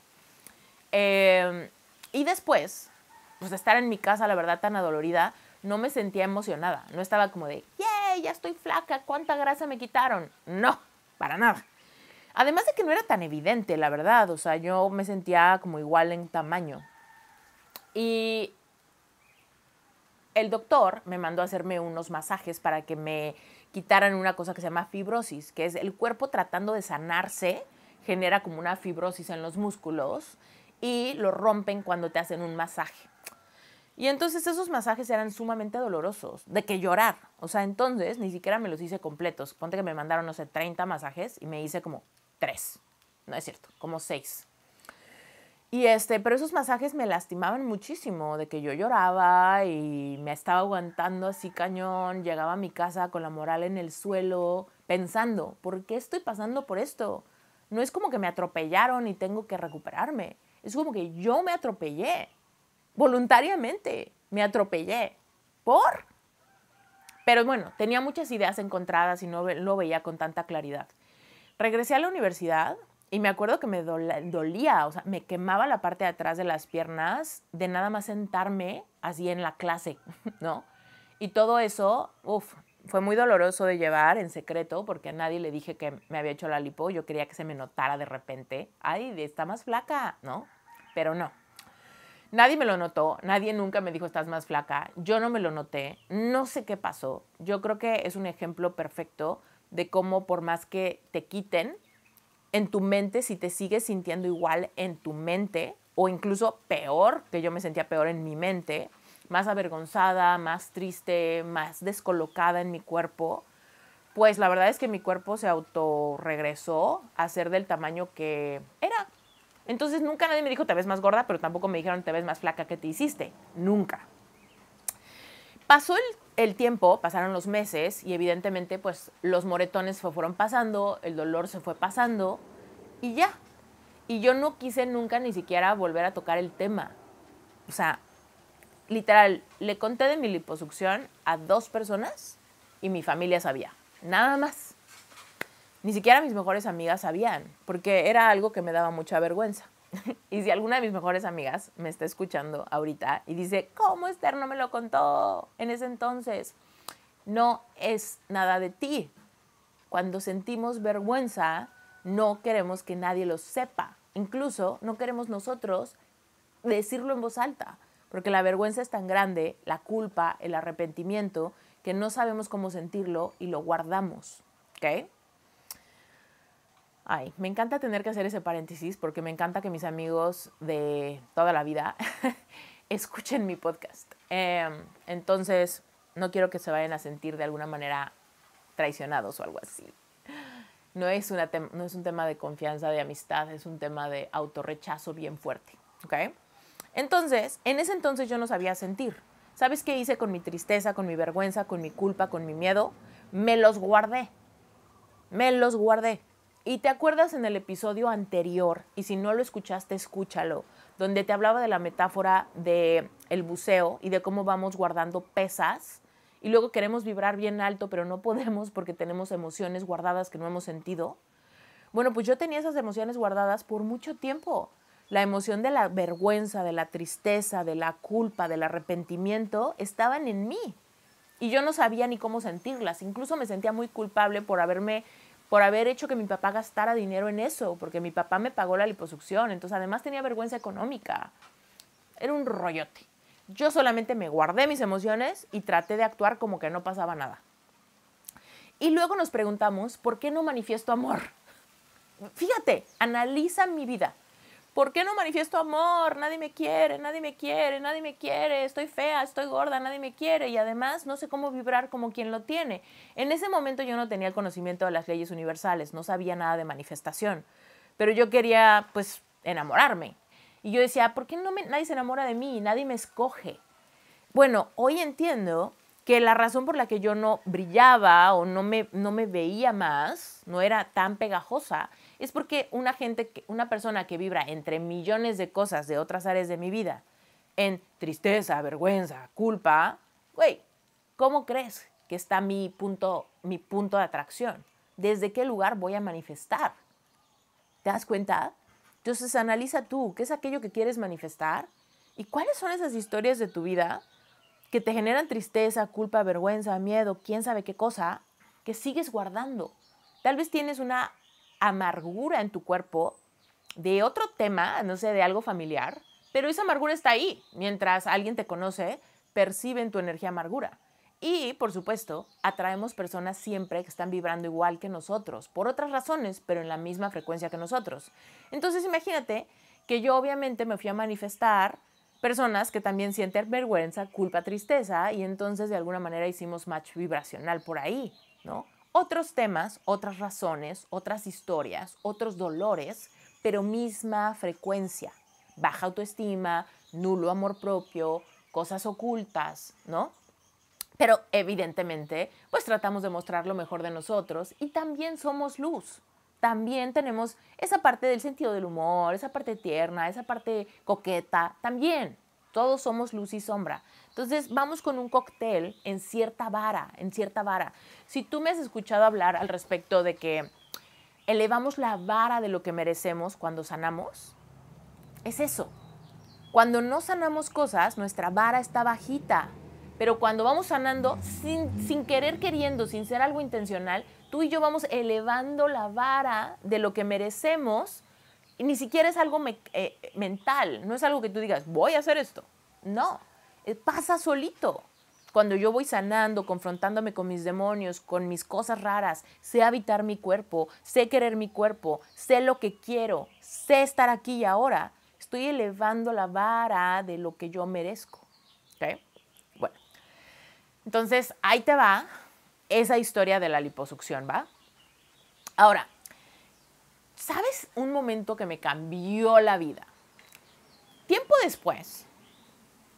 Eh, y después, pues de estar en mi casa, la verdad, tan adolorida, no me sentía emocionada, no estaba como de, ¡yay, ya estoy flaca, cuánta grasa me quitaron! No, para nada. Además de que no era tan evidente, la verdad, o sea, yo me sentía como igual en tamaño. Y el doctor me mandó a hacerme unos masajes para que me quitaran una cosa que se llama fibrosis, que es el cuerpo tratando de sanarse, genera como una fibrosis en los músculos y lo rompen cuando te hacen un masaje. Y entonces esos masajes eran sumamente dolorosos, de que llorar. O sea, entonces ni siquiera me los hice completos. Ponte que me mandaron, no sé, treinta masajes y me hice como tres. No es cierto, como seis. Y este, pero esos masajes me lastimaban muchísimo, de que yo lloraba y me estaba aguantando así cañón. Llegaba a mi casa con la moral en el suelo, pensando, ¿por qué estoy pasando por esto? No es como que me atropellaron y tengo que recuperarme. Es como que yo me atropellé. Voluntariamente me atropellé. ¿Por? Pero bueno, tenía muchas ideas encontradas y no lo veía con tanta claridad. Regresé a la universidad y me acuerdo que me dolía, o sea, me quemaba la parte de atrás de las piernas de nada más sentarme así en la clase, ¿no? Y todo eso, uff, fue muy doloroso de llevar en secreto porque a nadie le dije que me había hecho la lipo. Yo quería que se me notara de repente. ¡Ay, está más flaca! ¿No? Pero no. Nadie me lo notó, nadie nunca me dijo estás más flaca, yo no me lo noté, no sé qué pasó. Yo creo que es un ejemplo perfecto de cómo por más que te quiten, en tu mente, si te sigues sintiendo igual en tu mente, o incluso peor, que yo me sentía peor en mi mente, más avergonzada, más triste, más descolocada en mi cuerpo, pues la verdad es que mi cuerpo se autorregresó a ser del tamaño que era. Entonces nunca nadie me dijo te ves más gorda, pero tampoco me dijeron te ves más flaca, ¿qué te hiciste? Nunca. Pasó el, el tiempo, pasaron los meses y evidentemente pues los moretones fue, fueron pasando, el dolor se fue pasando y ya. Y yo no quise nunca ni siquiera volver a tocar el tema. O sea, literal, le conté de mi liposucción a dos personas y mi familia sabía, nada más. Ni siquiera mis mejores amigas sabían, porque era algo que me daba mucha vergüenza. Y si alguna de mis mejores amigas me está escuchando ahorita y dice, ¿cómo Esther no me lo contó en ese entonces? No es nada de ti. Cuando sentimos vergüenza, no queremos que nadie lo sepa. Incluso no queremos nosotros decirlo en voz alta, porque la vergüenza es tan grande, la culpa, el arrepentimiento, que no sabemos cómo sentirlo y lo guardamos. ¿Ok? Ay, me encanta tener que hacer ese paréntesis porque me encanta que mis amigos de toda la vida escuchen mi podcast. Eh, entonces, no quiero que se vayan a sentir de alguna manera traicionados o algo así. No es, una no es un tema de confianza, de amistad, es un tema de autorrechazo bien fuerte. ¿Okay? Entonces, en ese entonces yo no sabía sentir. ¿Sabes qué hice con mi tristeza, con mi vergüenza, con mi culpa, con mi miedo? Me los guardé. Me los guardé. Y te acuerdas en el episodio anterior, y si no lo escuchaste, escúchalo, donde te hablaba de la metáfora del buceo y de cómo vamos guardando pesas y luego queremos vibrar bien alto, pero no podemos porque tenemos emociones guardadas que no hemos sentido. Bueno, pues yo tenía esas emociones guardadas por mucho tiempo. La emoción de la vergüenza, de la tristeza, de la culpa, del arrepentimiento, estaban en mí. y yo no sabía ni cómo sentirlas. Incluso me sentía muy culpable por haberme, por haber hecho que mi papá gastara dinero en eso, porque mi papá me pagó la liposucción, entonces además tenía vergüenza económica. Era un rollote. Yo solamente me guardé mis emociones y traté de actuar como que no pasaba nada. Y luego nos preguntamos, ¿por qué no manifiesto amor? Fíjate, analiza mi vida. ¿Por qué no manifiesto amor? Nadie me quiere, nadie me quiere, nadie me quiere. Estoy fea, estoy gorda, nadie me quiere. Y además no sé cómo vibrar como quien lo tiene. En ese momento yo no tenía el conocimiento de las leyes universales. No sabía nada de manifestación. Pero yo quería, pues, enamorarme. Y yo decía, ¿por qué no me, nadie se enamora de mí? Nadie me escoge. Bueno, hoy entiendo que la razón por la que yo no brillaba o no me, no me veía más, no era tan pegajosa, es porque una, gente, una persona que vibra entre millones de cosas de otras áreas de mi vida, en tristeza, vergüenza, culpa, güey, ¿cómo crees que está mi punto, mi punto de atracción? ¿Desde qué lugar voy a manifestar? ¿Te das cuenta? Entonces analiza tú, ¿qué es aquello que quieres manifestar? ¿Y cuáles son esas historias de tu vida que te generan tristeza, culpa, vergüenza, miedo, quién sabe qué cosa, que sigues guardando? Tal vez tienes una amargura en tu cuerpo de otro tema, no sé, de algo familiar, pero esa amargura está ahí. Mientras alguien te conoce, perciben tu energía amargura. Y, por supuesto, atraemos personas siempre que están vibrando igual que nosotros, por otras razones, pero en la misma frecuencia que nosotros. Entonces, imagínate que yo obviamente me fui a manifestar personas que también sienten vergüenza, culpa, tristeza, y entonces de alguna manera hicimos match vibracional por ahí, ¿no? Otros temas, otras razones, otras historias, otros dolores, pero misma frecuencia. Baja autoestima, nulo amor propio, cosas ocultas, ¿no? Pero evidentemente, pues tratamos de mostrar lo mejor de nosotros y también somos luz. También tenemos esa parte del sentido del humor, esa parte tierna, esa parte coqueta, también. Todos somos luz y sombra. Entonces, vamos con un cóctel en cierta vara, en cierta vara. Si tú me has escuchado hablar al respecto de que elevamos la vara de lo que merecemos cuando sanamos, es eso. Cuando no sanamos cosas, nuestra vara está bajita. Pero cuando vamos sanando, sin, sin querer queriendo, sin ser algo intencional, tú y yo vamos elevando la vara de lo que merecemos. Y ni siquiera es algo me, eh, mental, no es algo que tú digas, voy a hacer esto. No, pasa solito. Cuando yo voy sanando, confrontándome con mis demonios, con mis cosas raras, sé habitar mi cuerpo, sé querer mi cuerpo, sé lo que quiero, sé estar aquí y ahora, estoy elevando la vara de lo que yo merezco. ¿Okay? Bueno, entonces ahí te va esa historia de la liposucción, ¿va? Ahora, ¿sabes un momento que me cambió la vida? Tiempo después,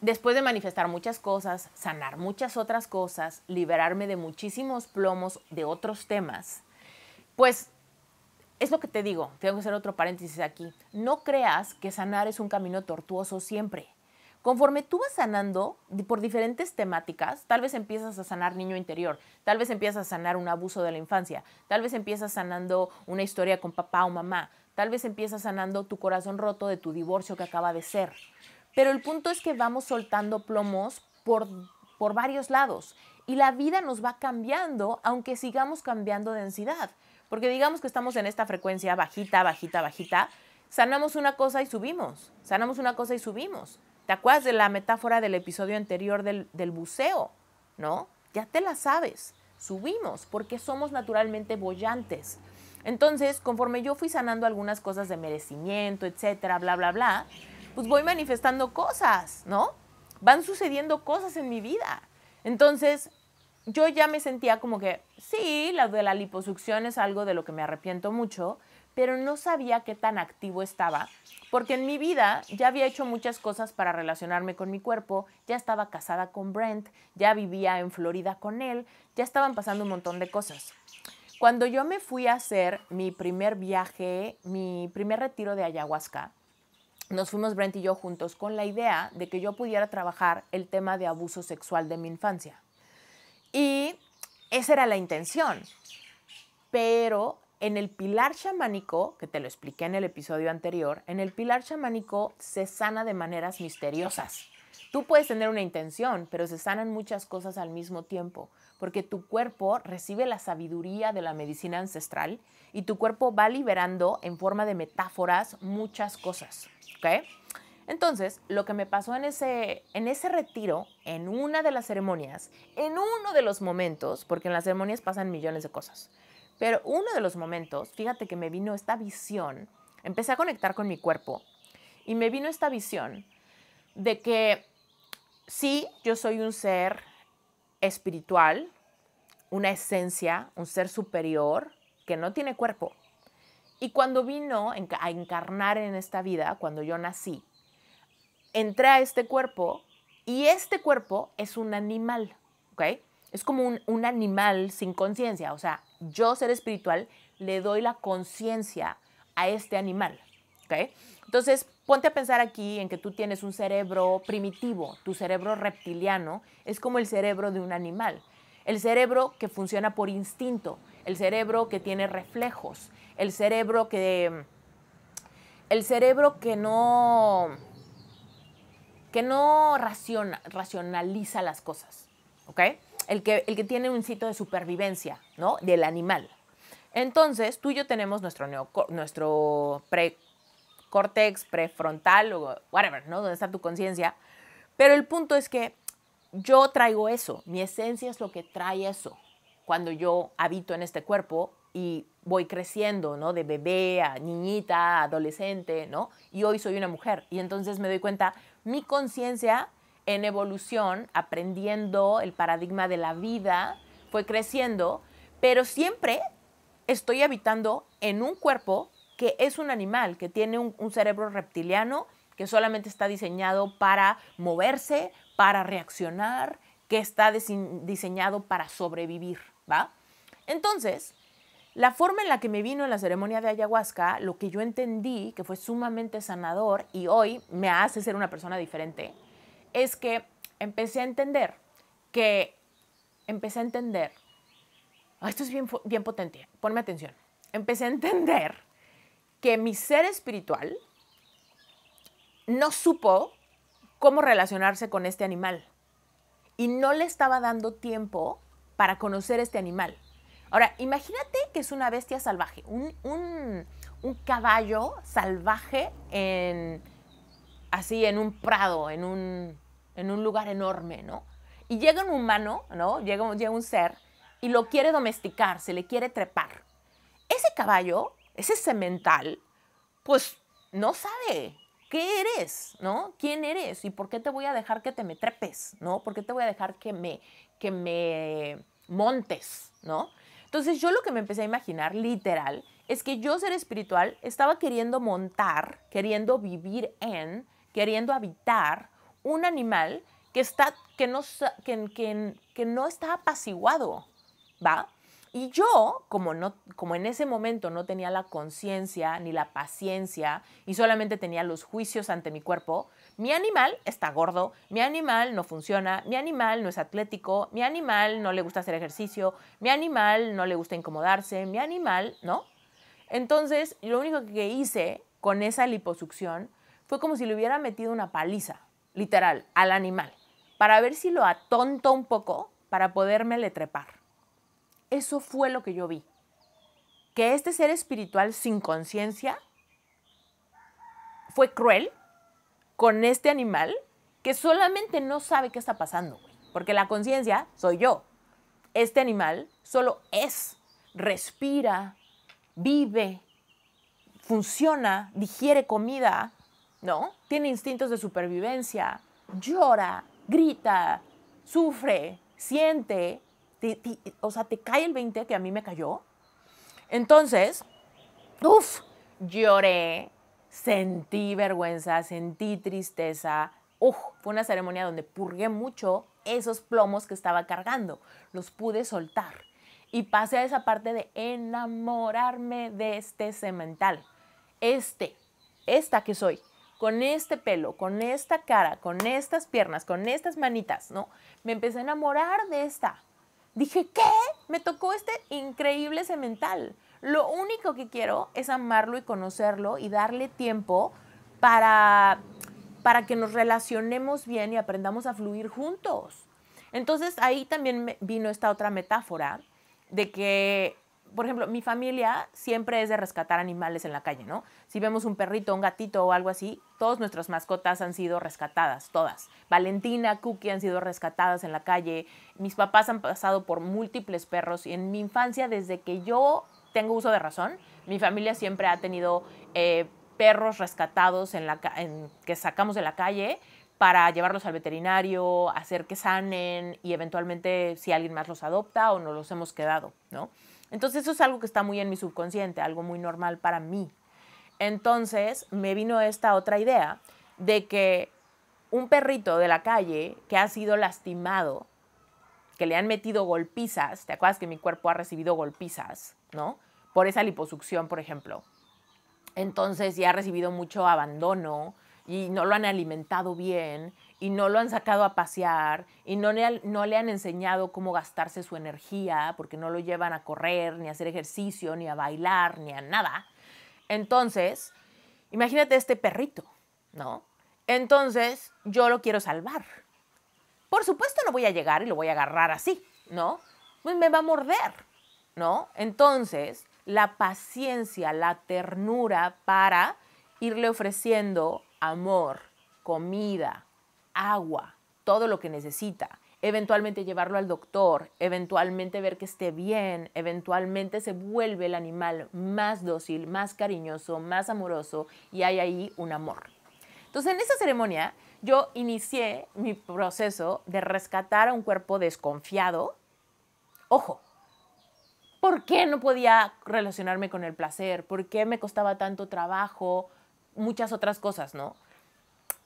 después de manifestar muchas cosas, sanar muchas otras cosas, liberarme de muchísimos plomos de otros temas, pues es lo que te digo, tengo que hacer otro paréntesis aquí. No creas que sanar es un camino tortuoso siempre. Conforme tú vas sanando por diferentes temáticas, tal vez empiezas a sanar niño interior, tal vez empiezas a sanar un abuso de la infancia, tal vez empiezas sanando una historia con papá o mamá, tal vez empiezas sanando tu corazón roto de tu divorcio que acaba de ser. Pero el punto es que vamos soltando plomos por, por varios lados y la vida nos va cambiando aunque sigamos cambiando de densidad. Porque digamos que estamos en esta frecuencia bajita, bajita, bajita, sanamos una cosa y subimos, sanamos una cosa y subimos. ¿Te acuerdas de la metáfora del episodio anterior del, del buceo? ¿No? Ya te la sabes. Subimos porque somos naturalmente boyantes. Entonces, conforme yo fui sanando algunas cosas de merecimiento, etcétera, bla, bla, bla, pues voy manifestando cosas, ¿no? Van sucediendo cosas en mi vida. Entonces, yo ya me sentía como que, sí, la de la liposucción es algo de lo que me arrepiento mucho, pero no sabía qué tan activo estaba, porque en mi vida ya había hecho muchas cosas para relacionarme con mi cuerpo, ya estaba casada con Brent, ya vivía en Florida con él, ya estaban pasando un montón de cosas. Cuando yo me fui a hacer mi primer viaje, mi primer retiro de ayahuasca, nos fuimos Brent y yo juntos con la idea de que yo pudiera trabajar el tema de abuso sexual de mi infancia. Y esa era la intención, pero en el pilar chamánico, que te lo expliqué en el episodio anterior, en el pilar chamánico se sana de maneras misteriosas. Tú puedes tener una intención, pero se sanan muchas cosas al mismo tiempo, porque tu cuerpo recibe la sabiduría de la medicina ancestral y tu cuerpo va liberando en forma de metáforas muchas cosas, ¿ok? Entonces, lo que me pasó en ese, en ese retiro, en una de las ceremonias, en uno de los momentos, porque en las ceremonias pasan millones de cosas, pero uno de los momentos, fíjate que me vino esta visión, empecé a conectar con mi cuerpo y me vino esta visión de que sí, yo soy un ser espiritual, una esencia, un ser superior que no tiene cuerpo. Y cuando vino a encarnar en esta vida, cuando yo nací, entré a este cuerpo y este cuerpo es un animal, ¿ok? Es como un, un animal sin conciencia. O sea, yo, ser espiritual, le doy la conciencia a este animal, ¿ok? Entonces, ponte a pensar aquí en que tú tienes un cerebro primitivo. Tu cerebro reptiliano es como el cerebro de un animal. El cerebro que funciona por instinto, el cerebro que tiene reflejos, el cerebro que, el cerebro que no, que no raciona, racionaliza las cosas, ¿ok? El que, el que tiene un instinto de supervivencia, ¿no? Del animal. Entonces, tú y yo tenemos nuestro, neocor- nuestro pre córtex prefrontal o whatever, ¿no? Donde está tu conciencia. Pero el punto es que yo traigo eso. Mi esencia es lo que trae eso. Cuando yo habito en este cuerpo y voy creciendo, ¿no? De bebé a niñita, adolescente, ¿no? Y hoy soy una mujer. Y entonces me doy cuenta, mi conciencia en evolución, aprendiendo el paradigma de la vida, fue creciendo, pero siempre estoy habitando en un cuerpo que es un animal, que tiene un, un cerebro reptiliano, que solamente está diseñado para moverse, para reaccionar, que está diseñado para sobrevivir, ¿va? Entonces, la forma en la que me vino en la ceremonia de ayahuasca, lo que yo entendí, que fue sumamente sanador y hoy me hace ser una persona diferente, es que empecé a entender que, empecé a entender, oh, esto es bien, bien potente, ponme atención, empecé a entender que mi ser espiritual no supo cómo relacionarse con este animal y no le estaba dando tiempo para conocer este animal. Ahora, imagínate que es una bestia salvaje, un, un, un caballo salvaje en, así en un prado, en un, en un lugar enorme, ¿no? Y llega un humano, ¿no? Llega, llega un ser y lo quiere domesticar, se le quiere trepar. Ese caballo, ese semental, pues no sabe qué eres, ¿no? ¿Quién eres? ¿Y por qué te voy a dejar que te me trepes, ¿no? ¿Por qué te voy a dejar que me, que me montes, ¿no? Entonces yo lo que me empecé a imaginar, literal, es que yo, ser espiritual, estaba queriendo montar, queriendo vivir en, queriendo habitar un animal que, está, que, no, que, que, que no está apaciguado, ¿va? Y yo, como, no, como en ese momento no tenía la conciencia ni la paciencia y solamente tenía los juicios ante mi cuerpo, mi animal está gordo, mi animal no funciona, mi animal no es atlético, mi animal no le gusta hacer ejercicio, mi animal no le gusta incomodarse, mi animal, ¿no? Entonces, lo único que hice con esa liposucción fue como si le hubiera metido una paliza, literal, al animal, para ver si lo atonto un poco para podérmele trepar. Eso fue lo que yo vi. Que este ser espiritual sin conciencia fue cruel con este animal que solamente no sabe qué está pasando, güey. Porque la conciencia soy yo. Este animal solo es, respira, vive, funciona, digiere comida, ¿no? Tiene instintos de supervivencia, llora, grita, sufre, siente. Te, te, o sea, te cae el veinte que a mí me cayó. Entonces, uff, lloré, sentí vergüenza, sentí tristeza. Uff, fue una ceremonia donde purgué mucho esos plomos que estaba cargando. Los pude soltar. Y pasé a esa parte de enamorarme de este semental. Este, esta que soy, con este pelo, con esta cara, con estas piernas, con estas manitas, ¿no? Me empecé a enamorar de esta. Dije, ¿qué? Me tocó este increíble semental. Lo único que quiero es amarlo y conocerlo y darle tiempo para, para que nos relacionemos bien y aprendamos a fluir juntos. Entonces ahí también vino esta otra metáfora de que, por ejemplo, mi familia siempre es de rescatar animales en la calle, ¿no? Si vemos un perrito, un gatito o algo así, todas nuestras mascotas han sido rescatadas, todas. Valentina, Cookie han sido rescatadas en la calle. Mis papás han pasado por múltiples perros y en mi infancia, desde que yo tengo uso de razón, mi familia siempre ha tenido eh, perros rescatados en la, en, que sacamos de la calle para llevarlos al veterinario, hacer que sanen y eventualmente si alguien más los adopta o nos los hemos quedado, ¿no? Entonces eso es algo que está muy en mi subconsciente, algo muy normal para mí. Entonces me vino esta otra idea de que un perrito de la calle que ha sido lastimado, que le han metido golpizas, ¿te acuerdas que mi cuerpo ha recibido golpizas, ¿no? Por esa liposucción, por ejemplo. Entonces ya ha recibido mucho abandono y no lo han alimentado bien y no lo han sacado a pasear y no le, no le han enseñado cómo gastarse su energía porque no lo llevan a correr, ni a hacer ejercicio, ni a bailar, ni a nada. Entonces, imagínate este perrito, ¿no? Entonces, yo lo quiero salvar. Por supuesto no voy a llegar y lo voy a agarrar así, ¿no? Pues me va a morder, ¿no? Entonces, la paciencia, la ternura para irle ofreciendo amor, comida, agua, todo lo que necesita. Eventualmente llevarlo al doctor, eventualmente ver que esté bien, eventualmente se vuelve el animal más dócil, más cariñoso, más amoroso y hay ahí un amor. Entonces, en esa ceremonia yo inicié mi proceso de rescatar a un cuerpo desconfiado. Ojo, ¿por qué no podía relacionarme con el placer? ¿Por qué me costaba tanto trabajo? Muchas otras cosas, ¿no?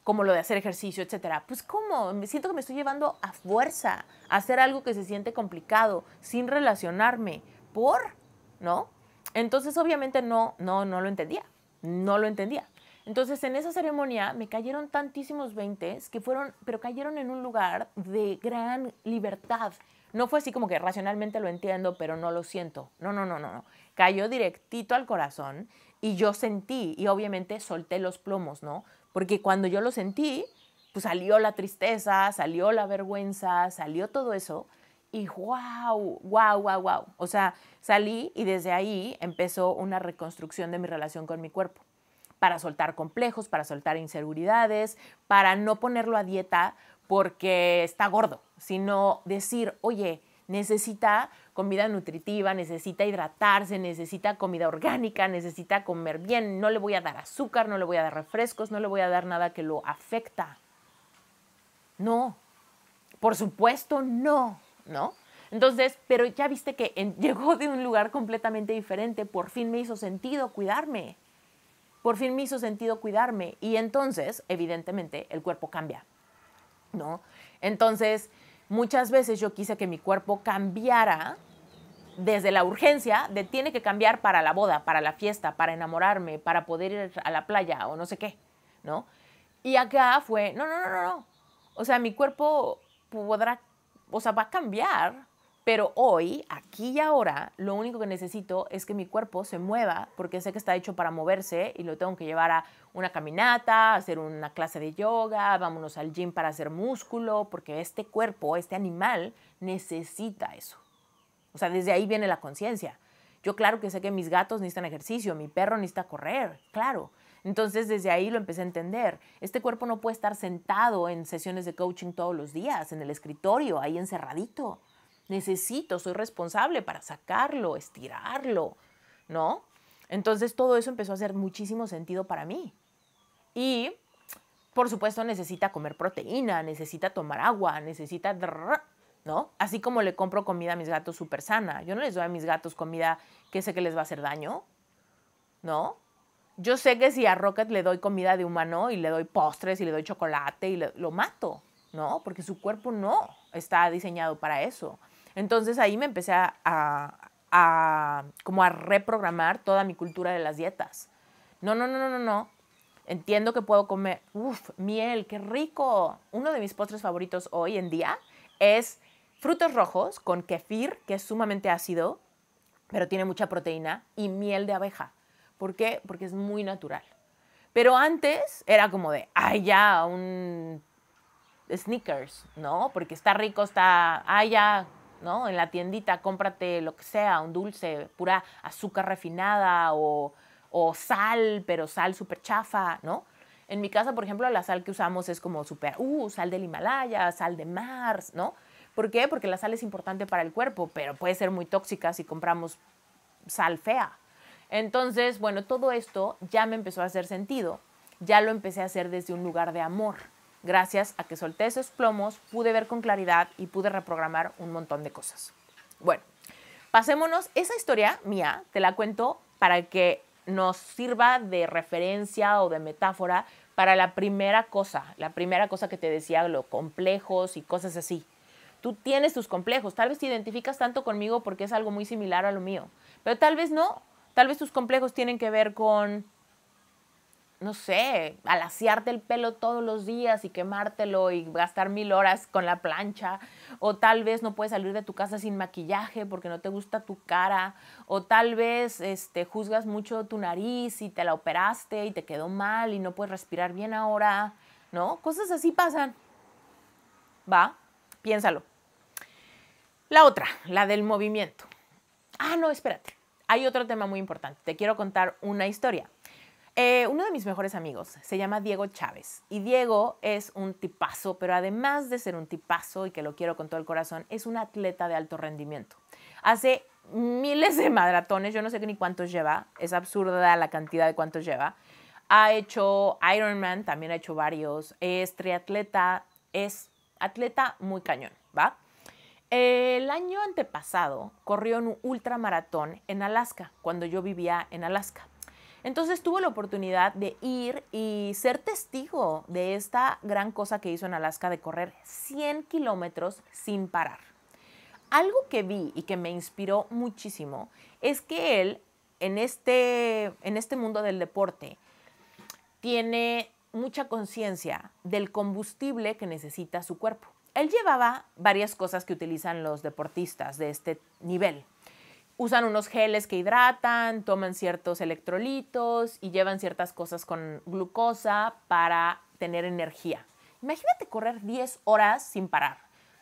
Como lo de hacer ejercicio, etcétera. Pues, ¿cómo? Me siento que me estoy llevando a fuerza a hacer algo que se siente complicado, sin relacionarme. ¿Por? ¿No? Entonces, obviamente, no, no, no lo entendía. No lo entendía. Entonces, en esa ceremonia me cayeron tantísimos veintes que fueron, pero cayeron en un lugar de gran libertad. No fue así como que racionalmente lo entiendo, pero no lo siento. No, no, no, no, no. Cayó directito al corazón y yo sentí, y obviamente solté los plomos, ¿no? Porque cuando yo lo sentí, pues salió la tristeza, salió la vergüenza, salió todo eso. Y wow, wow, wow, wow. O sea, salí y desde ahí empezó una reconstrucción de mi relación con mi cuerpo. Para soltar complejos, para soltar inseguridades, para no ponerlo a dieta porque está gordo, sino decir, oye, necesita comida nutritiva, necesita hidratarse, necesita comida orgánica, necesita comer bien, no le voy a dar azúcar, no le voy a dar refrescos, no le voy a dar nada que lo afecta. No, por supuesto no, ¿no? Entonces, pero ya viste que en, llegó de un lugar completamente diferente, por fin me hizo sentido cuidarme, por fin me hizo sentido cuidarme y entonces, evidentemente, el cuerpo cambia, ¿no? Entonces, muchas veces yo quise que mi cuerpo cambiara desde la urgencia de tiene que cambiar para la boda, para la fiesta, para enamorarme, para poder ir a la playa o no sé qué, ¿no? Y acá fue, no, no, no, no, no. O sea, mi cuerpo podrá, o sea, va a cambiar, pero hoy, aquí y ahora, lo único que necesito es que mi cuerpo se mueva porque sé que está hecho para moverse y lo tengo que llevar a una caminata, a hacer una clase de yoga, vámonos al gym para hacer músculo, porque este cuerpo, este animal, necesita eso. O sea, desde ahí viene la conciencia. Yo claro que sé que mis gatos necesitan ejercicio, mi perro necesita correr, claro. Entonces, desde ahí lo empecé a entender. Este cuerpo no puede estar sentado en sesiones de coaching todos los días, en el escritorio, ahí encerradito. Necesito, soy responsable para sacarlo, estirarlo, ¿no? Entonces todo eso empezó a hacer muchísimo sentido para mí. Y, por supuesto, necesita comer proteína, necesita tomar agua, necesita, ¿no? Así como le compro comida a mis gatos súper sana. Yo no les doy a mis gatos comida que sé que les va a hacer daño, ¿no? Yo sé que si a Rocket le doy comida de humano y le doy postres y le doy chocolate y le, lo mato, ¿no? Porque su cuerpo no está diseñado para eso. Entonces ahí me empecé a, a, a, como a reprogramar toda mi cultura de las dietas. No, no, no, no, no, no. Entiendo que puedo comer, uff, miel, qué rico. Uno de mis postres favoritos hoy en día es frutos rojos con kefir, que es sumamente ácido, pero tiene mucha proteína, y miel de abeja. ¿Por qué? Porque es muy natural. Pero antes era como de, ay, ya, un Snickers, ¿no? Porque está rico, está, ay, ya, ¿no? En la tiendita cómprate lo que sea, un dulce, pura azúcar refinada o, o sal, pero sal súper chafa, ¿no? En mi casa, por ejemplo, la sal que usamos es como súper, uh, sal del Himalaya, sal de mar, ¿no? ¿Por qué? Porque la sal es importante para el cuerpo, pero puede ser muy tóxica si compramos sal fea. Entonces, bueno, todo esto ya me empezó a hacer sentido. Ya lo empecé a hacer desde un lugar de amor. Gracias a que solté esos plomos, pude ver con claridad y pude reprogramar un montón de cosas. Bueno, pasémonos. Esa historia mía te la cuento para que nos sirva de referencia o de metáfora para la primera cosa. La primera cosa que te decía, los complejos y cosas así. Tú tienes tus complejos. Tal vez te identificas tanto conmigo porque es algo muy similar a lo mío. Pero tal vez no. Tal vez tus complejos tienen que ver con, no sé, alaciarte el pelo todos los días y quemártelo y gastar mil horas con la plancha. O tal vez no puedes salir de tu casa sin maquillaje porque no te gusta tu cara. O tal vez este, juzgas mucho tu nariz y te la operaste y te quedó mal y no puedes respirar bien ahora, ¿no? Cosas así pasan. ¿Va? Piénsalo. La otra, la del movimiento. Ah, no, espérate. Hay otro tema muy importante. Te quiero contar una historia. Eh, uno de mis mejores amigos se llama Diego Chávez. Y Diego es un tipazo, pero además de ser un tipazo, y que lo quiero con todo el corazón, es un atleta de alto rendimiento. Hace miles de maratones. Yo no sé ni cuántos lleva. Es absurda la cantidad de cuántos lleva. Ha hecho Ironman, también ha hecho varios. Es triatleta. Es atleta muy cañón, ¿va? El año antepasado corrió en un ultramaratón en Alaska, cuando yo vivía en Alaska. Entonces tuve la oportunidad de ir y ser testigo de esta gran cosa que hizo en Alaska de correr cien kilómetros sin parar. Algo que vi y que me inspiró muchísimo es que él, en este, en este mundo del deporte, tiene mucha conciencia del combustible que necesita su cuerpo. Él llevaba varias cosas que utilizan los deportistas de este nivel. Usan unos geles que hidratan, toman ciertos electrolitos y llevan ciertas cosas con glucosa para tener energía. Imagínate correr diez horas sin parar.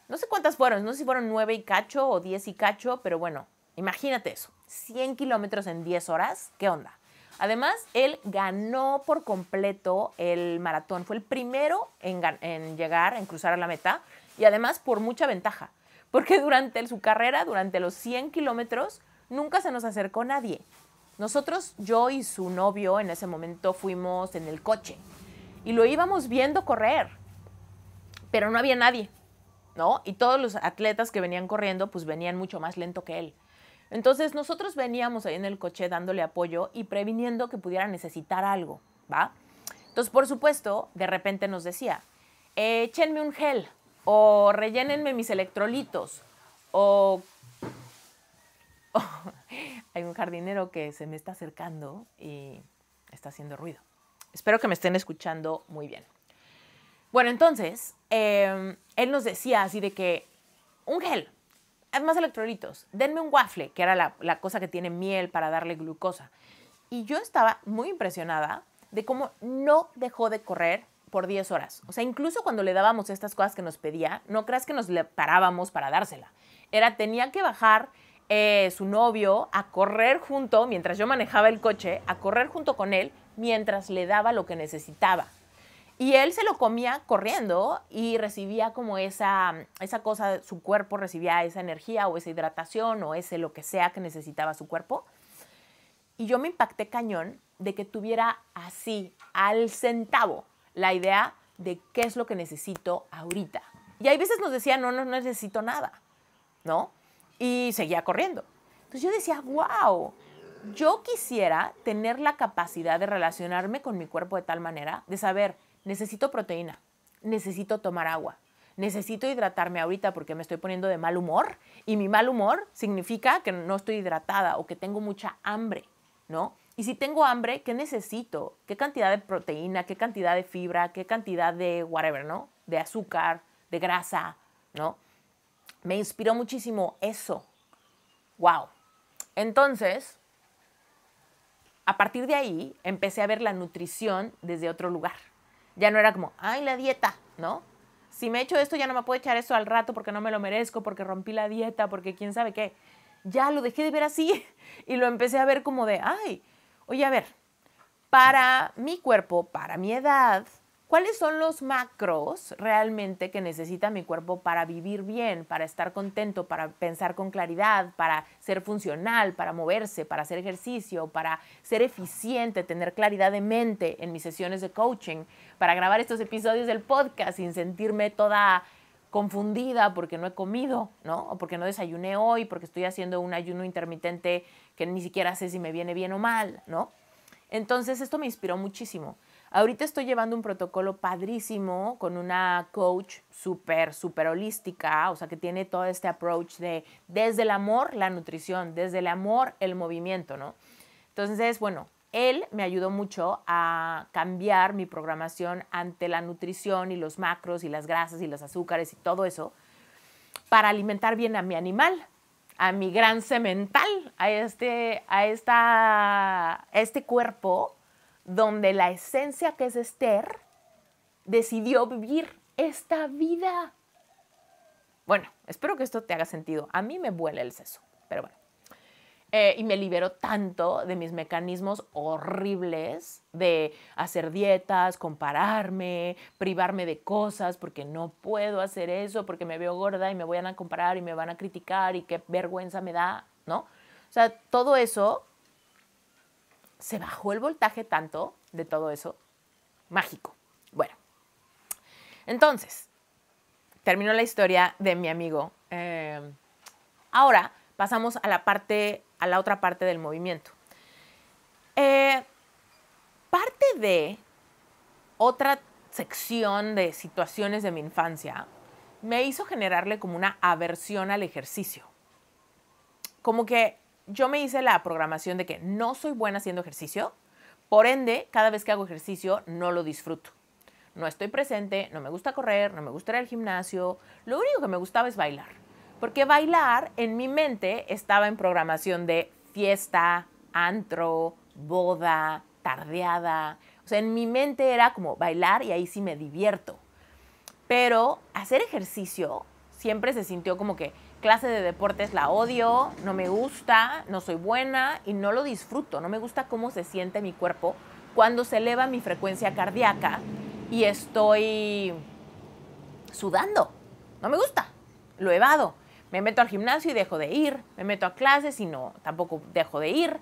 No sé cuántas fueron, no sé si fueron nueve y cacho o diez y cacho, pero bueno, imagínate eso. cien kilómetros en diez horas, ¿qué onda? Además, él ganó por completo el maratón. Fue el primero en, en llegar, en cruzar a la meta. Y además por mucha ventaja, porque durante su carrera, durante los cien kilómetros, nunca se nos acercó nadie. Nosotros, yo y su novio, en ese momento fuimos en el coche y lo íbamos viendo correr, pero no había nadie, ¿no? Y todos los atletas que venían corriendo, pues venían mucho más lento que él. Entonces nosotros veníamos ahí en el coche dándole apoyo y previniendo que pudiera necesitar algo, ¿va? Entonces, por supuesto, de repente nos decía, échenme un gel, o rellénenme mis electrolitos, o, o... Hay un jardinero que se me está acercando y está haciendo ruido. Espero que me estén escuchando muy bien. Bueno, entonces, eh, él nos decía así de que, un gel, más electrolitos, denme un waffle, que era la, la cosa que tiene miel para darle glucosa. Y yo estaba muy impresionada de cómo no dejó de correr por diez horas. O sea, incluso cuando le dábamos estas cosas que nos pedía, no creas que nos le parábamos para dársela. Era, tenía que bajar eh, su novio a correr junto, mientras yo manejaba el coche, a correr junto con él mientras le daba lo que necesitaba. Y él se lo comía corriendo y recibía como esa, esa cosa, su cuerpo recibía esa energía o esa hidratación o ese lo que sea que necesitaba su cuerpo. Y yo me impacté cañón de que tuviera así, al centavo, la idea de qué es lo que necesito ahorita. Y hay veces nos decía, no, no necesito nada, ¿no? Y seguía corriendo. Entonces yo decía, wow, yo quisiera tener la capacidad de relacionarme con mi cuerpo de tal manera, de saber, necesito proteína, necesito tomar agua, necesito hidratarme ahorita porque me estoy poniendo de mal humor, y mi mal humor significa que no estoy hidratada o que tengo mucha hambre, ¿no? Y si tengo hambre, ¿qué necesito? ¿Qué cantidad de proteína? ¿Qué cantidad de fibra? ¿Qué cantidad de whatever, no? De azúcar, de grasa, ¿no? Me inspiró muchísimo eso. ¡Wow! Entonces, a partir de ahí empecé a ver la nutrición desde otro lugar. Ya no era como, ay, la dieta, ¿no? Si me echo esto ya no me puedo echar eso al rato porque no me lo merezco, porque rompí la dieta, porque quién sabe qué. Ya lo dejé de ver así y lo empecé a ver como de, ay, oye, a ver, para mi cuerpo, para mi edad, ¿cuáles son los macros realmente que necesita mi cuerpo para vivir bien, para estar contento, para pensar con claridad, para ser funcional, para moverse, para hacer ejercicio, para ser eficiente, tener claridad de mente en mis sesiones de coaching, para grabar estos episodios del podcast sin sentirme toda confundida porque no he comido, ¿no? O porque no desayuné hoy, porque estoy haciendo un ayuno intermitente que ni siquiera sé si me viene bien o mal, ¿no? Entonces esto me inspiró muchísimo. Ahorita estoy llevando un protocolo padrísimo con una coach súper, súper holística, o sea, que tiene todo este approach de desde el amor, la nutrición, desde el amor, el movimiento, ¿no? Entonces, bueno, él me ayudó mucho a cambiar mi programación ante la nutrición y los macros y las grasas y los azúcares y todo eso para alimentar bien a mi animal, a mi gran semental, a este, a esta, a este cuerpo donde la esencia que es Esther decidió vivir esta vida. Bueno, espero que esto te haga sentido. A mí me vuela el seso, pero bueno. Eh, y me libero tanto de mis mecanismos horribles de hacer dietas, compararme, privarme de cosas porque no puedo hacer eso, porque me veo gorda y me van a comparar y me van a criticar y qué vergüenza me da, ¿no? O sea, todo eso... Se bajó el voltaje tanto de todo eso. Mágico. Bueno, entonces, terminó la historia de mi amigo. Eh, ahora pasamos a la, parte, a la otra parte del movimiento. Eh, parte de otra sección de situaciones de mi infancia me hizo generarle como una aversión al ejercicio. Como que... Yo me hice la programación de que no soy buena haciendo ejercicio, por ende, cada vez que hago ejercicio no lo disfruto. No estoy presente, no me gusta correr, no me gusta ir al gimnasio. Lo único que me gustaba es bailar, porque bailar en mi mente estaba en programación de fiesta, antro, boda, tardeada. O sea, en mi mente era como bailar y ahí sí me divierto. Pero hacer ejercicio siempre se sintió como que clase de deportes la odio, no me gusta, no soy buena y no lo disfruto. No me gusta cómo se siente mi cuerpo cuando se eleva mi frecuencia cardíaca y estoy sudando. No me gusta, lo evado. Me meto al gimnasio y dejo de ir. Me meto a clases y no, tampoco dejo de ir.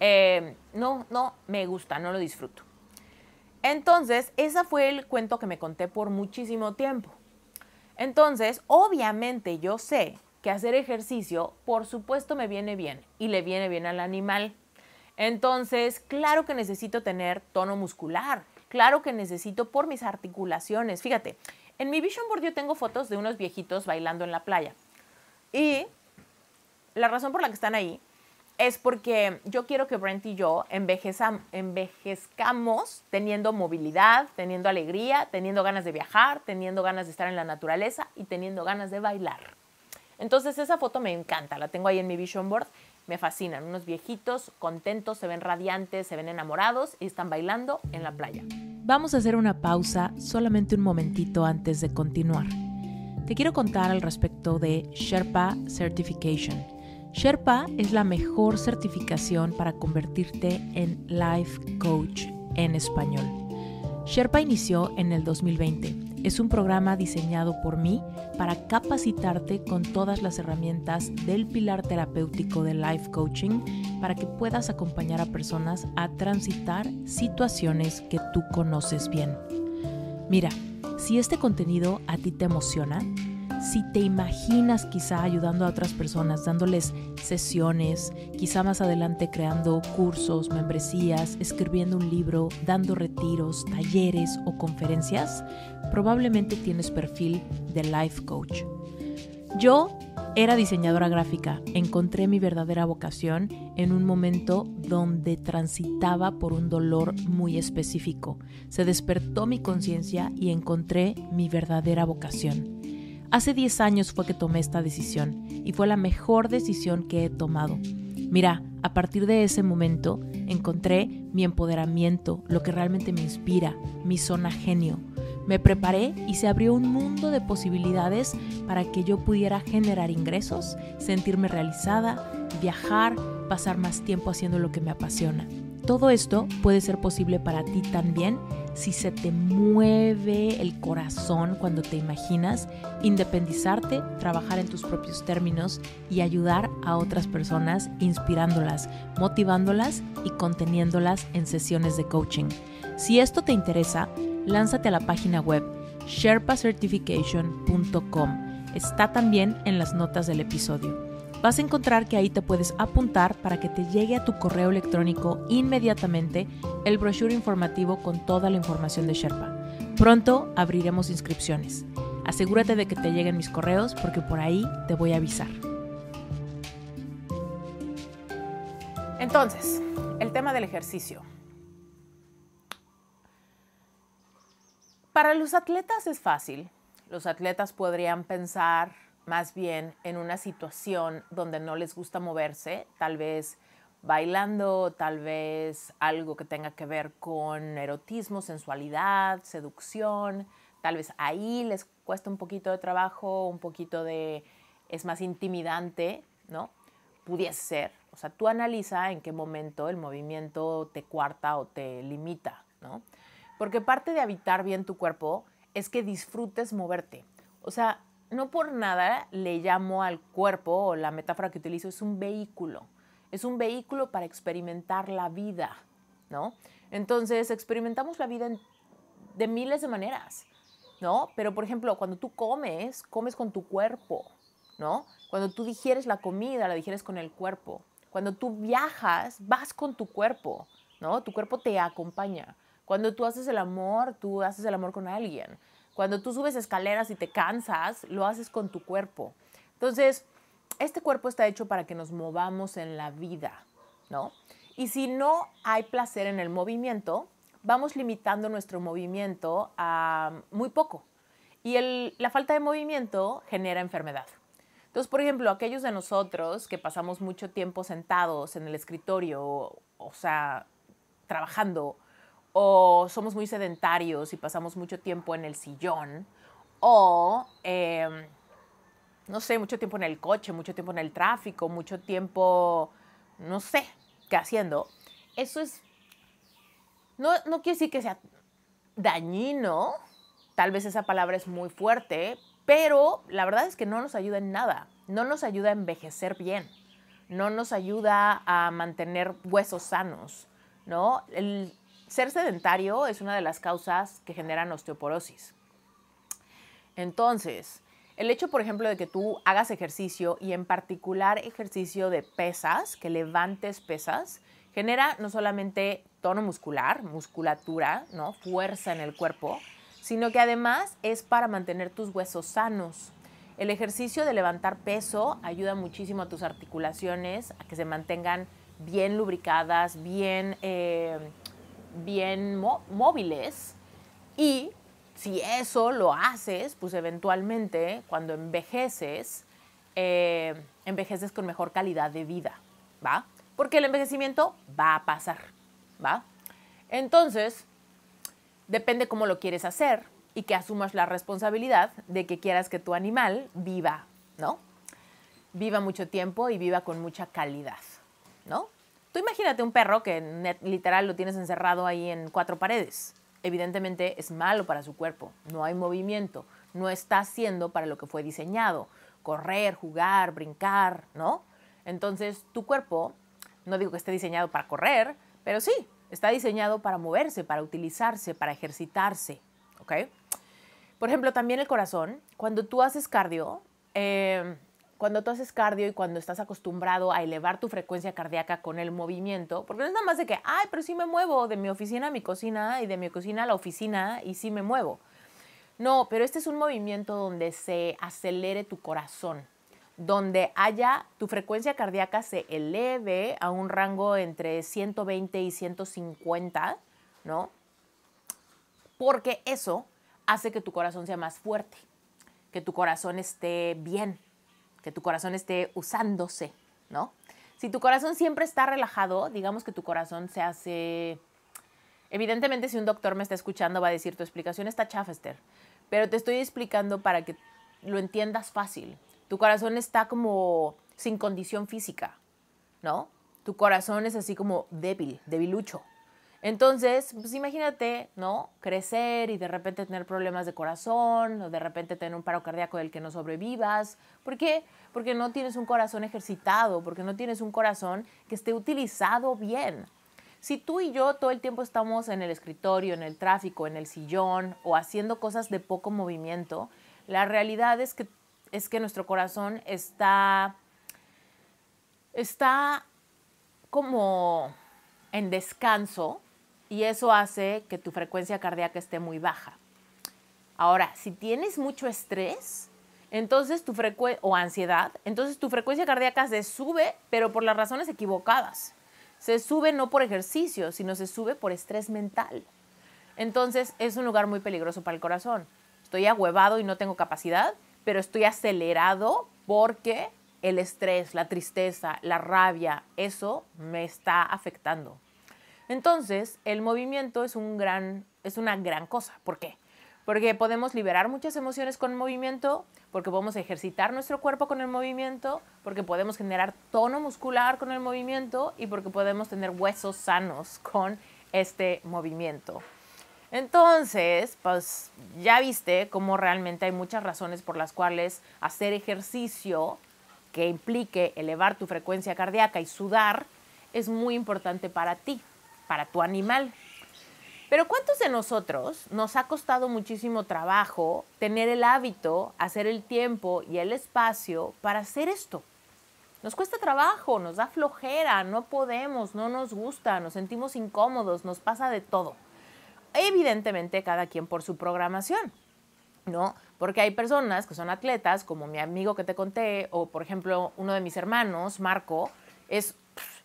Eh, no, no me gusta, no lo disfruto. Entonces, ese fue el cuento que me conté por muchísimo tiempo. Entonces, obviamente yo sé que hacer ejercicio, por supuesto, me viene bien y le viene bien al animal. Entonces, claro que necesito tener tono muscular, claro que necesito por mis articulaciones. Fíjate, en mi vision board yo tengo fotos de unos viejitos bailando en la playa y la razón por la que están ahí es porque yo quiero que Brent y yo envejezcamos teniendo movilidad, teniendo alegría, teniendo ganas de viajar, teniendo ganas de estar en la naturaleza y teniendo ganas de bailar. Entonces esa foto me encanta, la tengo ahí en mi vision board, me fascinan, unos viejitos contentos, se ven radiantes, se ven enamorados y están bailando en la playa. Vamos a hacer una pausa solamente un momentito antes de continuar. Te quiero contar al respecto de Sherpa Certification. Sherpa es la mejor certificación para convertirte en Life Coach en español. Sherpa inició en el dos mil veinte. Es un programa diseñado por mí para capacitarte con todas las herramientas del pilar terapéutico de Life Coaching para que puedas acompañar a personas a transitar situaciones que tú conoces bien. Mira, si este contenido a ti te emociona, si te imaginas quizá ayudando a otras personas, dándoles sesiones, quizá más adelante creando cursos, membresías, escribiendo un libro, dando retiros, talleres o conferencias, probablemente tienes perfil de Life Coach. Yo era diseñadora gráfica, encontré mi verdadera vocación en un momento donde transitaba por un dolor muy específico. Se despertó mi conciencia y encontré mi verdadera vocación. Hace diez años fue que tomé esta decisión y fue la mejor decisión que he tomado. Mira, a partir de ese momento Encontré mi empoderamiento, lo que realmente me inspira, mi zona genio. Me preparé y se abrió un mundo de posibilidades para que yo pudiera generar ingresos, sentirme realizada, viajar, pasar más tiempo haciendo lo que me apasiona. Todo esto puede ser posible para ti también si se te mueve el corazón cuando te imaginas independizarte, trabajar en tus propios términos y ayudar a otras personas inspirándolas, motivándolas y conteniéndolas en sesiones de coaching. Si esto te interesa, lánzate a la página web sherpa certification punto com. Está también en las notas del episodio. Vas a encontrar que ahí te puedes apuntar para que te llegue a tu correo electrónico inmediatamente el brochure informativo con toda la información de Sherpa. Pronto abriremos inscripciones. Asegúrate de que te lleguen mis correos porque por ahí te voy a avisar. Entonces, el tema del ejercicio. Para los atletas es fácil. Los atletas podrían pensar más bien en una situación donde no les gusta moverse, tal vez bailando, tal vez algo que tenga que ver con erotismo, sensualidad, seducción. Tal vez ahí les cuesta un poquito de trabajo, un poquito de... es más intimidante, ¿no? Pudiese ser. O sea, tú analiza en qué momento el movimiento te cuarta o te limita, ¿no? Porque parte de habitar bien tu cuerpo es que disfrutes moverte. O sea, no por nada le llamo al cuerpo, o la metáfora que utilizo, es un vehículo. Es un vehículo para experimentar la vida, ¿no? Entonces, experimentamos la vida en, de miles de maneras, ¿no? Pero, por ejemplo, cuando tú comes, comes con tu cuerpo, ¿no? Cuando tú digieres la comida, la digieres con el cuerpo. Cuando tú viajas, vas con tu cuerpo, ¿no? Tu cuerpo te acompaña. Cuando tú haces el amor, tú haces el amor con alguien. Cuando tú subes escaleras y te cansas, lo haces con tu cuerpo. Entonces, este cuerpo está hecho para que nos movamos en la vida, ¿no? Y si no hay placer en el movimiento, vamos limitando nuestro movimiento a muy poco. Y el, la falta de movimiento genera enfermedad. Entonces, por ejemplo, aquellos de nosotros que pasamos mucho tiempo sentados en el escritorio, o sea, trabajando, o somos muy sedentarios y pasamos mucho tiempo en el sillón, o, eh, no sé, mucho tiempo en el coche, mucho tiempo en el tráfico, mucho tiempo, no sé, qué haciendo. Eso es, no, no quiere decir que sea dañino, tal vez esa palabra es muy fuerte, pero la verdad es que no nos ayuda en nada, no nos ayuda a envejecer bien, no nos ayuda a mantener huesos sanos, ¿no? El... Ser sedentario es una de las causas que generan osteoporosis. Entonces, el hecho, por ejemplo, de que tú hagas ejercicio y en particular ejercicio de pesas, que levantes pesas, genera no solamente tono muscular, musculatura, ¿no? Fuerza en el cuerpo, sino que además es para mantener tus huesos sanos. El ejercicio de levantar peso ayuda muchísimo a tus articulaciones, a que se mantengan bien lubricadas, bien... Eh, bien mó- móviles, y si eso lo haces, pues eventualmente cuando envejeces, eh, envejeces con mejor calidad de vida, ¿va? Porque el envejecimiento va a pasar, ¿va? Entonces, depende cómo lo quieres hacer y que asumas la responsabilidad de que quieras que tu animal viva, ¿no? Viva mucho tiempo y viva con mucha calidad, ¿no? Tú imagínate un perro que net, literal lo tienes encerrado ahí en cuatro paredes. Evidentemente es malo para su cuerpo, no hay movimiento, no está haciendo para lo que fue diseñado, correr, jugar, brincar, ¿no? Entonces tu cuerpo, no digo que esté diseñado para correr, pero sí, está diseñado para moverse, para utilizarse, para ejercitarse, ¿ok? Por ejemplo, también el corazón, cuando tú haces cardio... Eh, Cuando tú haces cardio y cuando estás acostumbrado a elevar tu frecuencia cardíaca con el movimiento, porque no es nada más de que, ay, pero sí me muevo de mi oficina a mi cocina y de mi cocina a la oficina y sí me muevo. No, pero este es un movimiento donde se acelere tu corazón, donde haya, tu frecuencia cardíaca se eleve a un rango entre ciento veinte y ciento cincuenta, ¿no? Porque eso hace que tu corazón sea más fuerte, que tu corazón esté bien, que tu corazón esté usándose, ¿no? Si tu corazón siempre está relajado, digamos que tu corazón se hace... Evidentemente, si un doctor me está escuchando, va a decir, tu explicación está chafa, Esther, pero te estoy explicando para que lo entiendas fácil. Tu corazón está como sin condición física, ¿no? Tu corazón es así como débil, debilucho. Entonces, pues imagínate, ¿no? Crecer y de repente tener problemas de corazón, o de repente tener un paro cardíaco del que no sobrevivas. ¿Por qué? Porque no tienes un corazón ejercitado, porque no tienes un corazón que esté utilizado bien. Si tú y yo todo el tiempo estamos en el escritorio, en el tráfico, en el sillón, o haciendo cosas de poco movimiento, la realidad es que, es que nuestro corazón está, está como en descanso, y eso hace que tu frecuencia cardíaca esté muy baja. Ahora, si tienes mucho estrés entonces tu frecu- o ansiedad, entonces tu frecuencia cardíaca se sube, pero por las razones equivocadas. Se sube no por ejercicio, sino se sube por estrés mental. Entonces es un lugar muy peligroso para el corazón. Estoy ahuevado y no tengo capacidad, pero estoy acelerado porque el estrés, la tristeza, la rabia, eso me está afectando. Entonces, el movimiento es un gran, es una gran cosa. ¿Por qué? Porque podemos liberar muchas emociones con el movimiento, porque podemos ejercitar nuestro cuerpo con el movimiento, porque podemos generar tono muscular con el movimiento y porque podemos tener huesos sanos con este movimiento. Entonces, pues ya viste cómo realmente hay muchas razones por las cuales hacer ejercicio que implique elevar tu frecuencia cardíaca y sudar es muy importante para ti, para tu animal. Pero ¿cuántos de nosotros nos ha costado muchísimo trabajo tener el hábito, hacer el tiempo y el espacio para hacer esto? Nos cuesta trabajo, nos da flojera, no podemos, no nos gusta, nos sentimos incómodos, nos pasa de todo. Evidentemente, cada quien por su programación, ¿no? Porque hay personas que son atletas, como mi amigo que te conté, o por ejemplo, uno de mis hermanos, Marco, es, pff,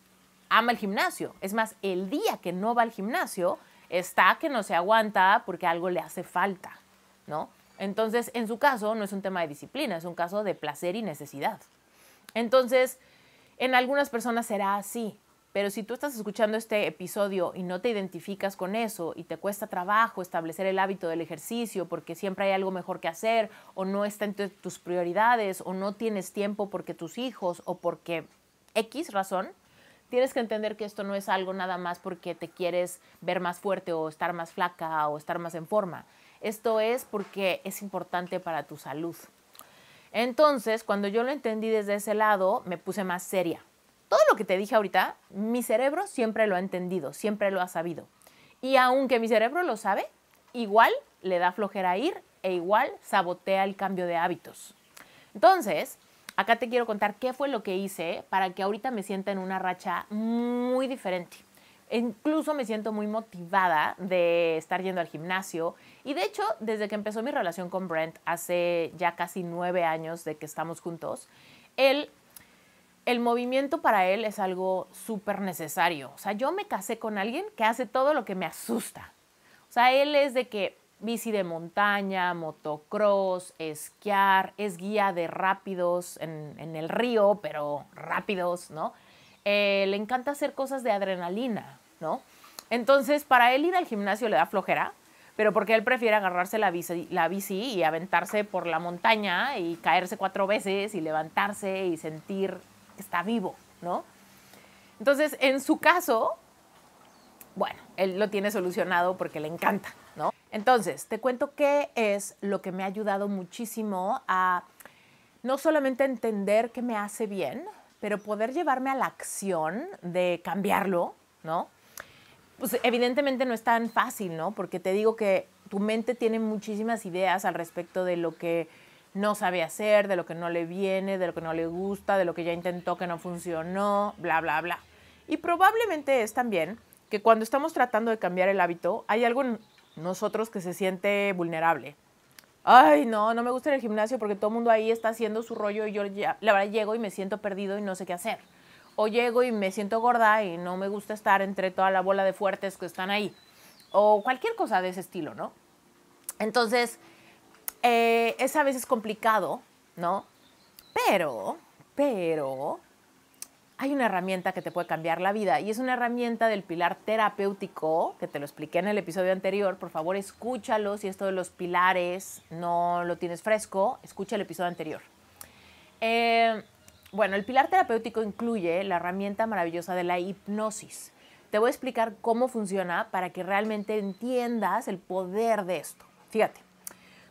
ama el gimnasio. Es más, el día que no va al gimnasio, está que no se aguanta porque algo le hace falta, ¿no? Entonces, en su caso, no es un tema de disciplina, es un caso de placer y necesidad. Entonces, en algunas personas será así. Pero si tú estás escuchando este episodio y no te identificas con eso y te cuesta trabajo establecer el hábito del ejercicio porque siempre hay algo mejor que hacer o no está entre tus prioridades o no tienes tiempo porque tus hijos o porque X razón, tienes que entender que esto no es algo nada más porque te quieres ver más fuerte o estar más flaca o estar más en forma. Esto es porque es importante para tu salud. Entonces, cuando yo lo entendí desde ese lado, me puse más seria. Todo lo que te dije ahorita, mi cerebro siempre lo ha entendido, siempre lo ha sabido. Y aunque mi cerebro lo sabe, igual le da flojera ir e igual sabotea el cambio de hábitos. Entonces, acá te quiero contar qué fue lo que hice para que ahorita me sienta en una racha muy diferente. Incluso me siento muy motivada de estar yendo al gimnasio. Y de hecho, desde que empezó mi relación con Brent, hace ya casi nueve años de que estamos juntos, él... El movimiento para él es algo súper necesario. O sea, yo me casé con alguien que hace todo lo que me asusta. O sea, él es de que bici de montaña, motocross, esquiar, es guía de rápidos en, en el río, pero rápidos, ¿no? Eh, le encanta hacer cosas de adrenalina, ¿no? Entonces, para él ir al gimnasio le da flojera, pero porque él prefiere agarrarse la bici, la bici y aventarse por la montaña y caerse cuatro veces y levantarse y sentir... está vivo, ¿no? Entonces, en su caso, bueno, él lo tiene solucionado porque le encanta, ¿no? Entonces, te cuento qué es lo que me ha ayudado muchísimo a no solamente entender qué me hace bien, pero poder llevarme a la acción de cambiarlo, ¿no? Pues evidentemente no es tan fácil, ¿no? Porque te digo que tu mente tiene muchísimas ideas al respecto de lo que no sabe hacer, de lo que no le viene, de lo que no le gusta, de lo que ya intentó que no funcionó, bla, bla, bla. Y probablemente es también que cuando estamos tratando de cambiar el hábito, hay algo en nosotros que se siente vulnerable. Ay, no, no me gusta ir al gimnasio porque todo el mundo ahí está haciendo su rollo y yo ya, la verdad llego y me siento perdido y no sé qué hacer. O llego y me siento gorda y no me gusta estar entre toda la bola de fuertes que están ahí. O cualquier cosa de ese estilo, ¿no? Entonces... Eh, es a veces complicado, ¿no? Pero, pero, hay una herramienta que te puede cambiar la vida y es una herramienta del pilar terapéutico, que te lo expliqué en el episodio anterior. Por favor, escúchalo. Si esto de los pilares no lo tienes fresco, escucha el episodio anterior. Eh, bueno, el pilar terapéutico incluye la herramienta maravillosa de la hipnosis. Te voy a explicar cómo funciona para que realmente entiendas el poder de esto. Fíjate,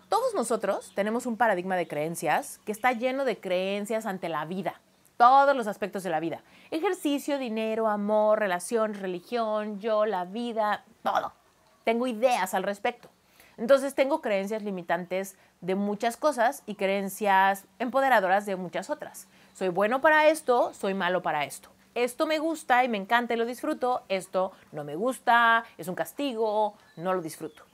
todos nosotros tenemos un paradigma de creencias que está lleno de creencias ante la vida. Todos los aspectos de la vida. Ejercicio, dinero, amor, relación, religión, yo, la vida, todo. Tengo ideas al respecto. Entonces tengo creencias limitantes de muchas cosas y creencias empoderadoras de muchas otras. Soy bueno para esto, soy malo para esto. Esto me gusta y me encanta y lo disfruto. Esto no me gusta, es un castigo, no lo disfruto.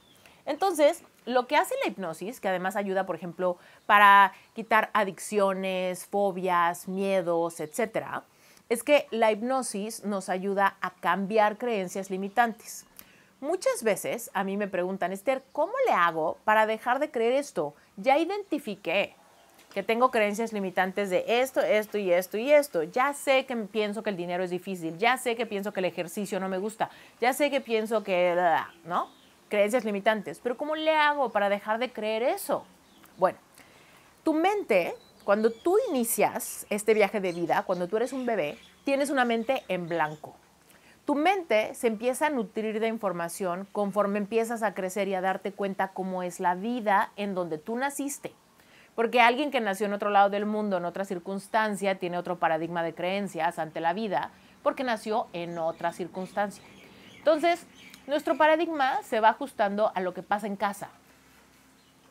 Entonces, lo que hace la hipnosis, que además ayuda, por ejemplo, para quitar adicciones, fobias, miedos, etcétera, es que la hipnosis nos ayuda a cambiar creencias limitantes. Muchas veces a mí me preguntan, Esther, ¿cómo le hago para dejar de creer esto? Ya identifiqué que tengo creencias limitantes de esto, esto y esto y esto. Ya sé que pienso que el dinero es difícil. Ya sé que pienso que el ejercicio no me gusta. Ya sé que pienso que... ¿no? Creencias limitantes. ¿Pero cómo le hago para dejar de creer eso? Bueno, tu mente, cuando tú inicias este viaje de vida, cuando tú eres un bebé, tienes una mente en blanco. Tu mente se empieza a nutrir de información conforme empiezas a crecer y a darte cuenta cómo es la vida en donde tú naciste. Porque alguien que nació en otro lado del mundo, en otra circunstancia, tiene otro paradigma de creencias ante la vida porque nació en otra circunstancia. Entonces, nuestro paradigma se va ajustando a lo que pasa en casa.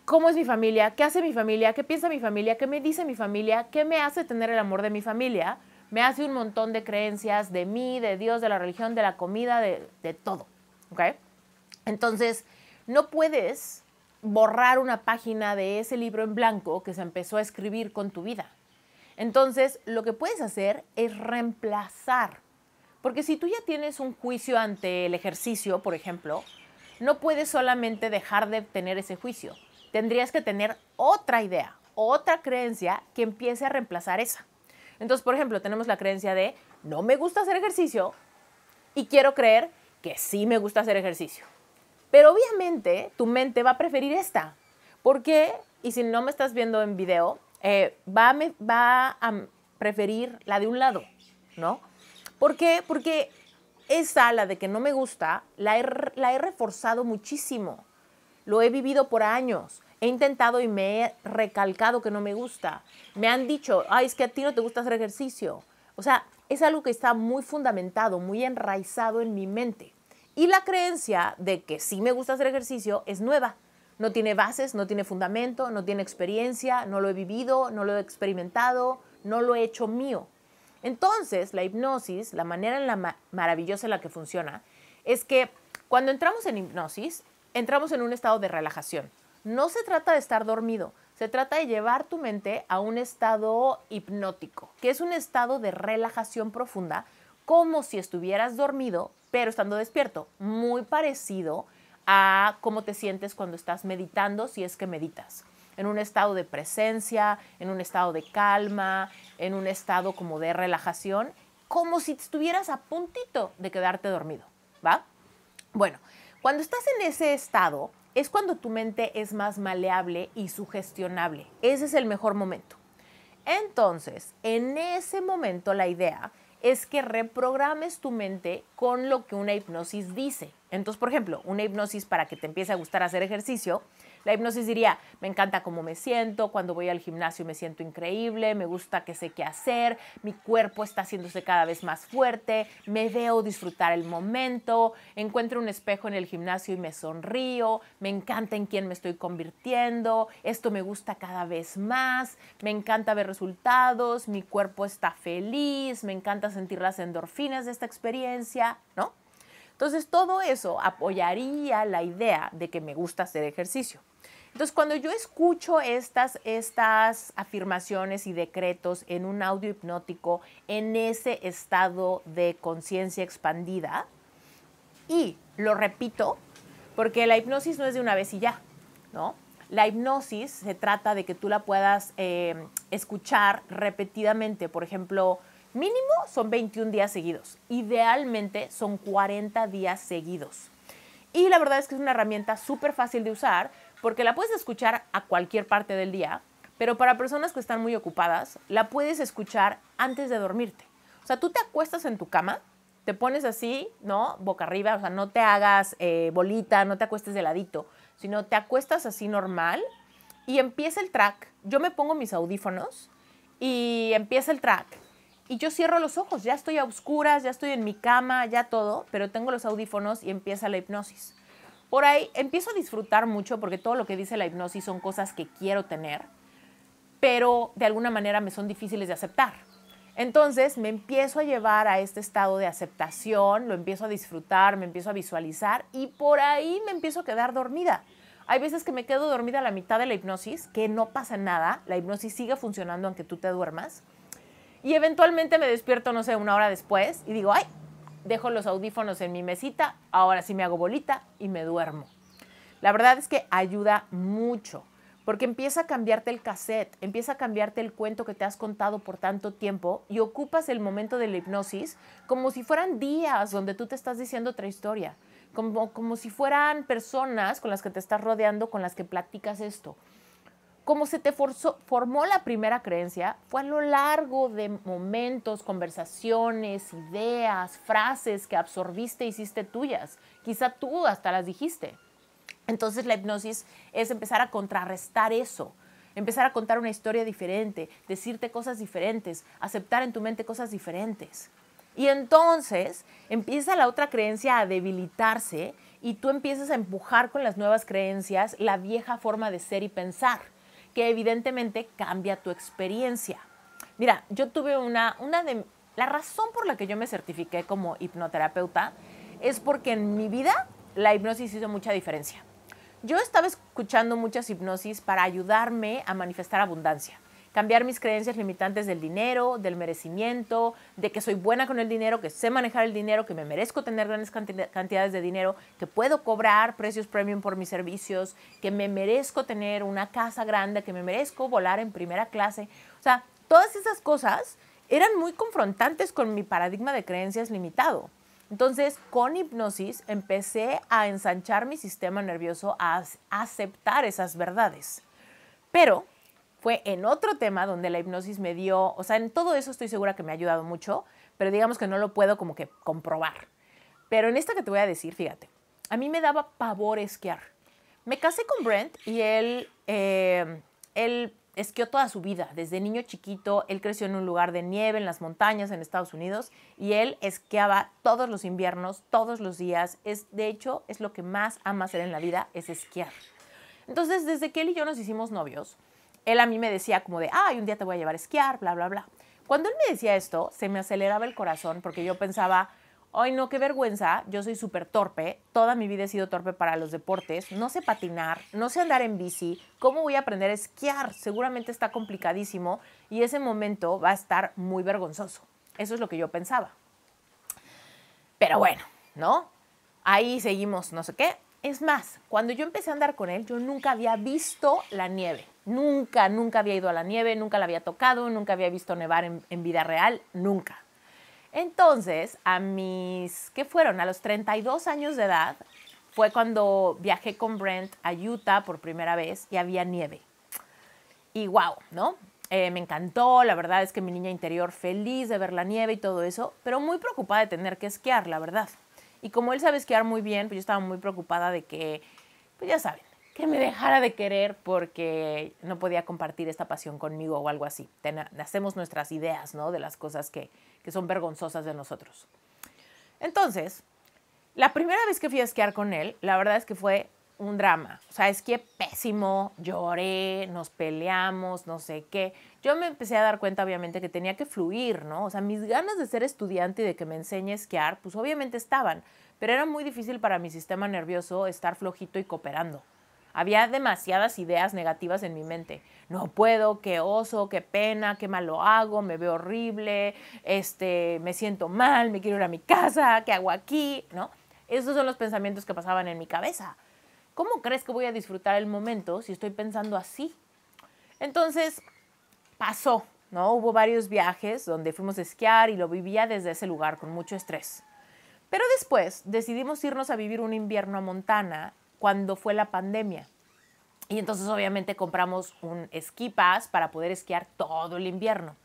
¿Cómo es mi familia? ¿Qué hace mi familia? ¿Qué piensa mi familia? ¿Qué me dice mi familia? ¿Qué me hace tener el amor de mi familia? Me hace un montón de creencias de mí, de Dios, de la religión, de la comida, de, de todo. ¿Okay? Entonces, no puedes borrar una página de ese libro en blanco que se empezó a escribir con tu vida. Entonces, lo que puedes hacer es reemplazar. Porque si tú ya tienes un juicio ante el ejercicio, por ejemplo, no puedes solamente dejar de tener ese juicio. Tendrías que tener otra idea, otra creencia que empiece a reemplazar esa. Entonces, por ejemplo, tenemos la creencia de no me gusta hacer ejercicio y quiero creer que sí me gusta hacer ejercicio. Pero obviamente tu mente va a preferir esta. ¿Por qué? Y si no me estás viendo en video, eh, va, me, va a preferir la de un lado, ¿no? ¿Por qué? Porque esa, la de que no me gusta, la he, la he reforzado muchísimo. Lo he vivido por años. He intentado y me he recalcado que no me gusta. Me han dicho, ay, es que a ti no te gusta hacer ejercicio. O sea, es algo que está muy fundamentado, muy enraizado en mi mente. Y la creencia de que sí me gusta hacer ejercicio es nueva. No tiene bases, no tiene fundamento, no tiene experiencia, no lo he vivido, no lo he experimentado, no lo he hecho mío. Entonces, la hipnosis, la manera en la ma- maravillosa en la que funciona, es que cuando entramos en hipnosis, entramos en un estado de relajación. No se trata de estar dormido, se trata de llevar tu mente a un estado hipnótico, que es un estado de relajación profunda, como si estuvieras dormido, pero estando despierto, muy parecido a cómo te sientes cuando estás meditando, si es que meditas. En un estado de presencia, en un estado de calma, en un estado como de relajación, como si estuvieras a puntito de quedarte dormido, ¿va? Bueno, cuando estás en ese estado es cuando tu mente es más maleable y sugestionable. Ese es el mejor momento. Entonces, en ese momento la idea es que reprogrames tu mente con lo que una hipnosis dice. Entonces, por ejemplo, una hipnosis para que te empiece a gustar hacer ejercicio. La hipnosis diría, me encanta cómo me siento, cuando voy al gimnasio me siento increíble, me gusta que sé qué hacer, mi cuerpo está haciéndose cada vez más fuerte, me veo disfrutar el momento, encuentro un espejo en el gimnasio y me sonrío, me encanta en quién me estoy convirtiendo, esto me gusta cada vez más, me encanta ver resultados, mi cuerpo está feliz, me encanta sentir las endorfinas de esta experiencia, ¿no? Entonces, todo eso apoyaría la idea de que me gusta hacer ejercicio. Entonces, cuando yo escucho estas, estas afirmaciones y decretos en un audio hipnótico, en ese estado de conciencia expandida, y lo repito, porque la hipnosis no es de una vez y ya, ¿no? La hipnosis se trata de que tú la puedas eh, escuchar repetidamente. Por ejemplo, Mínimo son veintiún días seguidos. Idealmente son cuarenta días seguidos. Y la verdad es que es una herramienta súper fácil de usar porque la puedes escuchar a cualquier parte del día, pero para personas que están muy ocupadas, la puedes escuchar antes de dormirte. O sea, tú te acuestas en tu cama, te pones así, ¿no? Boca arriba, o sea, no te hagas eh, bolita, no te acuestes de ladito, sino te acuestas así normal y empieza el track. Yo me pongo mis audífonos y empieza el track. Y yo cierro los ojos, ya estoy a oscuras, ya estoy en mi cama, ya todo, pero tengo los audífonos y empieza la hipnosis. Por ahí empiezo a disfrutar mucho porque todo lo que dice la hipnosis son cosas que quiero tener, pero de alguna manera me son difíciles de aceptar. Entonces me empiezo a llevar a este estado de aceptación, lo empiezo a disfrutar, me empiezo a visualizar y por ahí me empiezo a quedar dormida. Hay veces que me quedo dormida a la mitad de la hipnosis, que no pasa nada, la hipnosis sigue funcionando aunque tú te duermas. Y eventualmente me despierto, no sé, una hora después y digo, ay, dejo los audífonos en mi mesita, ahora sí me hago bolita y me duermo. La verdad es que ayuda mucho, porque empieza a cambiarte el cassette, empieza a cambiarte el cuento que te has contado por tanto tiempo y ocupas el momento de la hipnosis como si fueran días donde tú te estás diciendo otra historia, como, como si fueran personas con las que te estás rodeando, con las que platicas esto. Como se te forzó, formó la primera creencia, fue a lo largo de momentos, conversaciones, ideas, frases que absorbiste e hiciste tuyas. Quizá tú hasta las dijiste. Entonces la hipnosis es empezar a contrarrestar eso, empezar a contar una historia diferente, decirte cosas diferentes, aceptar en tu mente cosas diferentes. Y entonces empieza la otra creencia a debilitarse y tú empiezas a empujar con las nuevas creencias la vieja forma de ser y pensar, que evidentemente cambia tu experiencia. Mira, yo tuve una, una de... La razón por la que yo me certifiqué como hipnoterapeuta es porque en mi vida la hipnosis hizo mucha diferencia. Yo estaba escuchando muchas hipnosis para ayudarme a manifestar abundancia, cambiar mis creencias limitantes del dinero, del merecimiento, de que soy buena con el dinero, que sé manejar el dinero, que me merezco tener grandes cantidades de dinero, que puedo cobrar precios premium por mis servicios, que me merezco tener una casa grande, que me merezco volar en primera clase. O sea, todas esas cosas eran muy confrontantes con mi paradigma de creencias limitado. Entonces, con hipnosis empecé a ensanchar mi sistema nervioso a aceptar esas verdades. Pero fue en otro tema donde la hipnosis me dio, o sea, en todo eso estoy segura que me ha ayudado mucho, pero digamos que no lo puedo como que comprobar. Pero en esta que te voy a decir, fíjate, a mí me daba pavor esquiar. Me casé con Brent y él, eh, él esquió toda su vida. Desde niño chiquito, él creció en un lugar de nieve, en las montañas, en Estados Unidos, y él esquiaba todos los inviernos, todos los días. Es, de hecho, es lo que más ama hacer en la vida, es esquiar. Entonces, desde que él y yo nos hicimos novios, él a mí me decía como de, ay, un día te voy a llevar a esquiar, bla, bla, bla. Cuando él me decía esto, se me aceleraba el corazón porque yo pensaba, ay, no, qué vergüenza, yo soy súper torpe, toda mi vida he sido torpe para los deportes, no sé patinar, no sé andar en bici, ¿cómo voy a aprender a esquiar? Seguramente está complicadísimo y ese momento va a estar muy vergonzoso. Eso es lo que yo pensaba. Pero bueno, ¿no? Ahí seguimos no sé qué. Es más, cuando yo empecé a andar con él, yo nunca había visto la nieve. Nunca, nunca había ido a la nieve, nunca la había tocado, nunca había visto nevar en, en vida real, nunca. Entonces, a mis, ¿qué fueron? A los treinta y dos años de edad fue cuando viajé con Brent a Utah por primera vez y había nieve. Y wow, ¿no? Eh, me encantó, la verdad es que mi niña interior feliz de ver la nieve y todo eso, pero muy preocupada de tener que esquiar, la verdad. Y como él sabe esquiar muy bien, pues yo estaba muy preocupada de que, pues ya saben, que me dejara de querer porque no podía compartir esta pasión conmigo o algo así. Ten, hacemos nuestras ideas, ¿no? De las cosas que, que son vergonzosas de nosotros. Entonces, la primera vez que fui a esquiar con él, la verdad es que fue un drama. O sea, esquié pésimo, lloré, nos peleamos, no sé qué. Yo me empecé a dar cuenta, obviamente, que tenía que fluir, ¿no? O sea, mis ganas de ser estudiante y de que me enseñe a esquiar, pues obviamente estaban, pero era muy difícil para mi sistema nervioso estar flojito y cooperando. Había demasiadas ideas negativas en mi mente. No puedo, qué oso, qué pena, qué mal lo hago, me veo horrible, este, me siento mal, me quiero ir a mi casa, ¿qué hago aquí? ¿No? Esos son los pensamientos que pasaban en mi cabeza. ¿Cómo crees que voy a disfrutar el momento si estoy pensando así? Entonces, pasó. ¿no? Hubo varios viajes donde fuimos a esquiar y lo vivía desde ese lugar con mucho estrés. Pero después decidimos irnos a vivir un invierno a Montana cuando fue la pandemia. Y entonces obviamente compramos un ski pass para poder esquiar todo el invierno.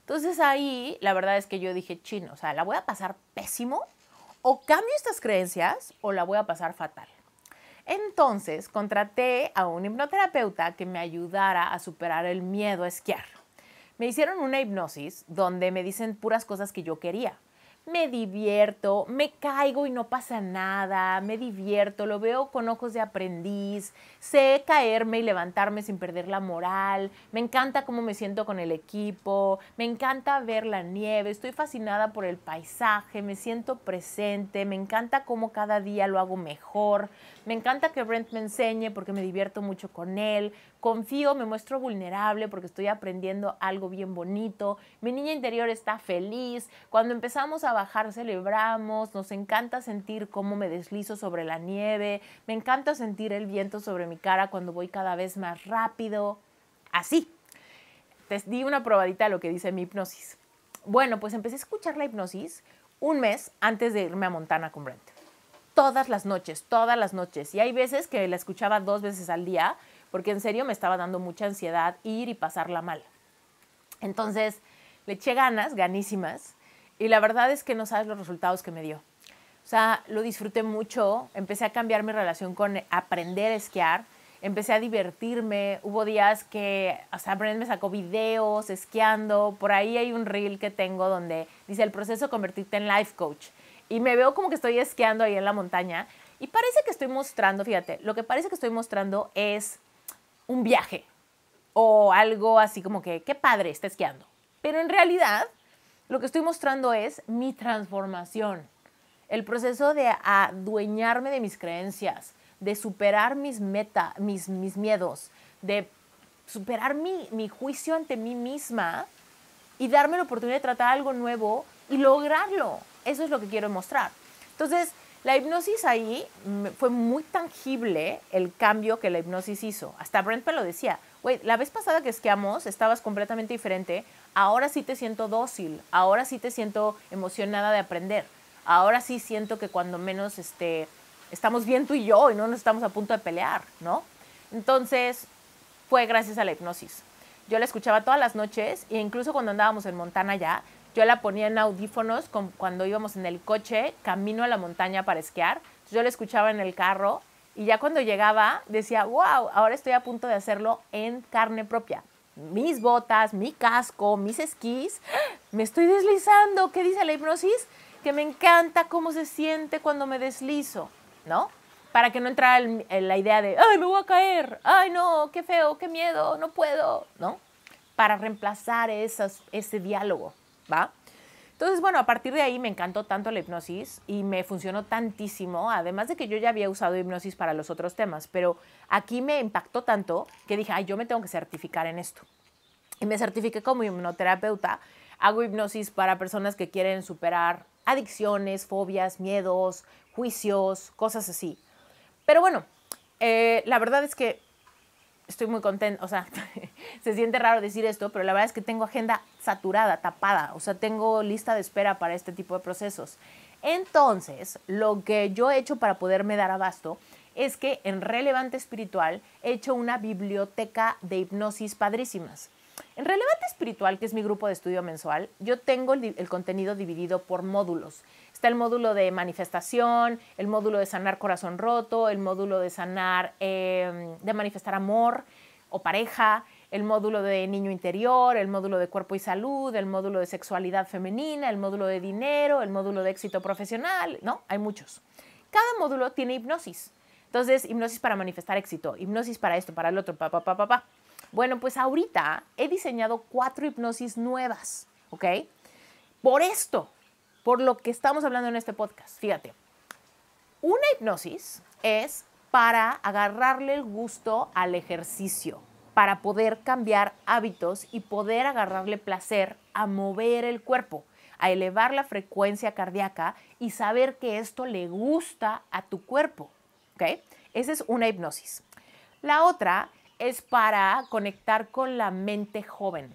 Entonces ahí la verdad es que yo dije, chin, o sea, la voy a pasar pésimo, o cambio estas creencias o la voy a pasar fatal. Entonces contraté a un hipnoterapeuta que me ayudara a superar el miedo a esquiar. Me hicieron una hipnosis donde me dicen puras cosas que yo quería. Me divierto, me caigo y no pasa nada, me divierto, lo veo con ojos de aprendiz, sé caerme y levantarme sin perder la moral, me encanta cómo me siento con el equipo, me encanta ver la nieve, estoy fascinada por el paisaje, me siento presente, me encanta cómo cada día lo hago mejor, me encanta que Brent me enseñe porque me divierto mucho con él, confío, me muestro vulnerable porque estoy aprendiendo algo bien bonito, mi niña interior está feliz, cuando empezamos a bajar celebramos, nos encanta sentir cómo me deslizo sobre la nieve, me encanta sentir el viento sobre mi cara cuando voy cada vez más rápido, así. Te di una probadita de lo que dice mi hipnosis. Bueno, pues empecé a escuchar la hipnosis un mes antes de irme a Montana con Brent. Todas las noches, todas las noches. Y hay veces que la escuchaba dos veces al día porque en serio me estaba dando mucha ansiedad ir y pasarla mal. Entonces le eché ganas, ganísimas. Y la verdad es que no sabes los resultados que me dio. O sea, lo disfruté mucho, empecé a cambiar mi relación con aprender a esquiar, empecé a divertirme, hubo días que, o sea, Brent me sacó videos esquiando, por ahí hay un reel que tengo donde dice el proceso de convertirte en life coach. Y me veo como que estoy esquiando ahí en la montaña y parece que estoy mostrando, fíjate, lo que parece que estoy mostrando es un viaje o algo así como que, qué padre, está esquiando. Pero en realidad, lo que estoy mostrando es mi transformación, el proceso de adueñarme de mis creencias, de superar mis meta, mis, mis miedos, de superar mi, mi juicio ante mí misma y darme la oportunidad de tratar algo nuevo y lograrlo. Eso es lo que quiero mostrar. Entonces, la hipnosis ahí fue muy tangible el cambio que la hipnosis hizo. Hasta Brent me lo decía. Güey, la vez pasada que esquiamos estabas completamente diferente. Ahora sí te siento dócil. Ahora sí te siento emocionada de aprender. Ahora sí siento que cuando menos este, estamos bien tú y yo y no nos estamos a punto de pelear, ¿no? Entonces, fue gracias a la hipnosis. Yo la escuchaba todas las noches e incluso cuando andábamos en Montana ya, yo la ponía en audífonos con, cuando íbamos en el coche, camino a la montaña para esquiar. Entonces, yo la escuchaba en el carro y ya cuando llegaba decía, wow, ahora estoy a punto de hacerlo en carne propia. Mis botas, mi casco, mis esquís, me estoy deslizando. ¿Qué dice la hipnosis? Que me encanta cómo se siente cuando me deslizo, ¿no? Para que no entrara el, el, la idea de, ay, me voy a caer, ay, no, qué feo, qué miedo, no puedo, ¿no? Para reemplazar esas, ese diálogo. ¿Va? Entonces, bueno, a partir de ahí me encantó tanto la hipnosis y me funcionó tantísimo, además de que yo ya había usado hipnosis para los otros temas, pero aquí me impactó tanto que dije, ay, yo me tengo que certificar en esto. Y me certifiqué como hipnoterapeuta, hago hipnosis para personas que quieren superar adicciones, fobias, miedos, juicios, cosas así. Pero bueno, eh, la verdad es que estoy muy contenta, o sea, se siente raro decir esto, pero la verdad es que tengo agenda saturada, tapada, o sea, tengo lista de espera para este tipo de procesos. Entonces, lo que yo he hecho para poderme dar abasto es que en Relevante Espiritual he hecho una biblioteca de hipnosis padrísimas. En Relevante Espiritual, que es mi grupo de estudio mensual, yo tengo el, el contenido dividido por módulos. Está el módulo de manifestación, el módulo de sanar corazón roto, el módulo de sanar, eh, de manifestar amor o pareja, el módulo de niño interior, el módulo de cuerpo y salud, el módulo de sexualidad femenina, el módulo de dinero, el módulo de éxito profesional, ¿no? Hay muchos. Cada módulo tiene hipnosis. Entonces, hipnosis para manifestar éxito, hipnosis para esto, para el otro, pa, pa, pa, pa, pa. Bueno, pues ahorita he diseñado cuatro hipnosis nuevas, ¿ok? Por esto, por lo que estamos hablando en este podcast, fíjate. Una hipnosis es para agarrarle el gusto al ejercicio, para poder cambiar hábitos y poder agarrarle placer a mover el cuerpo, a elevar la frecuencia cardíaca y saber que esto le gusta a tu cuerpo, ¿ok? Esa es una hipnosis. La otra es para conectar con la mente joven.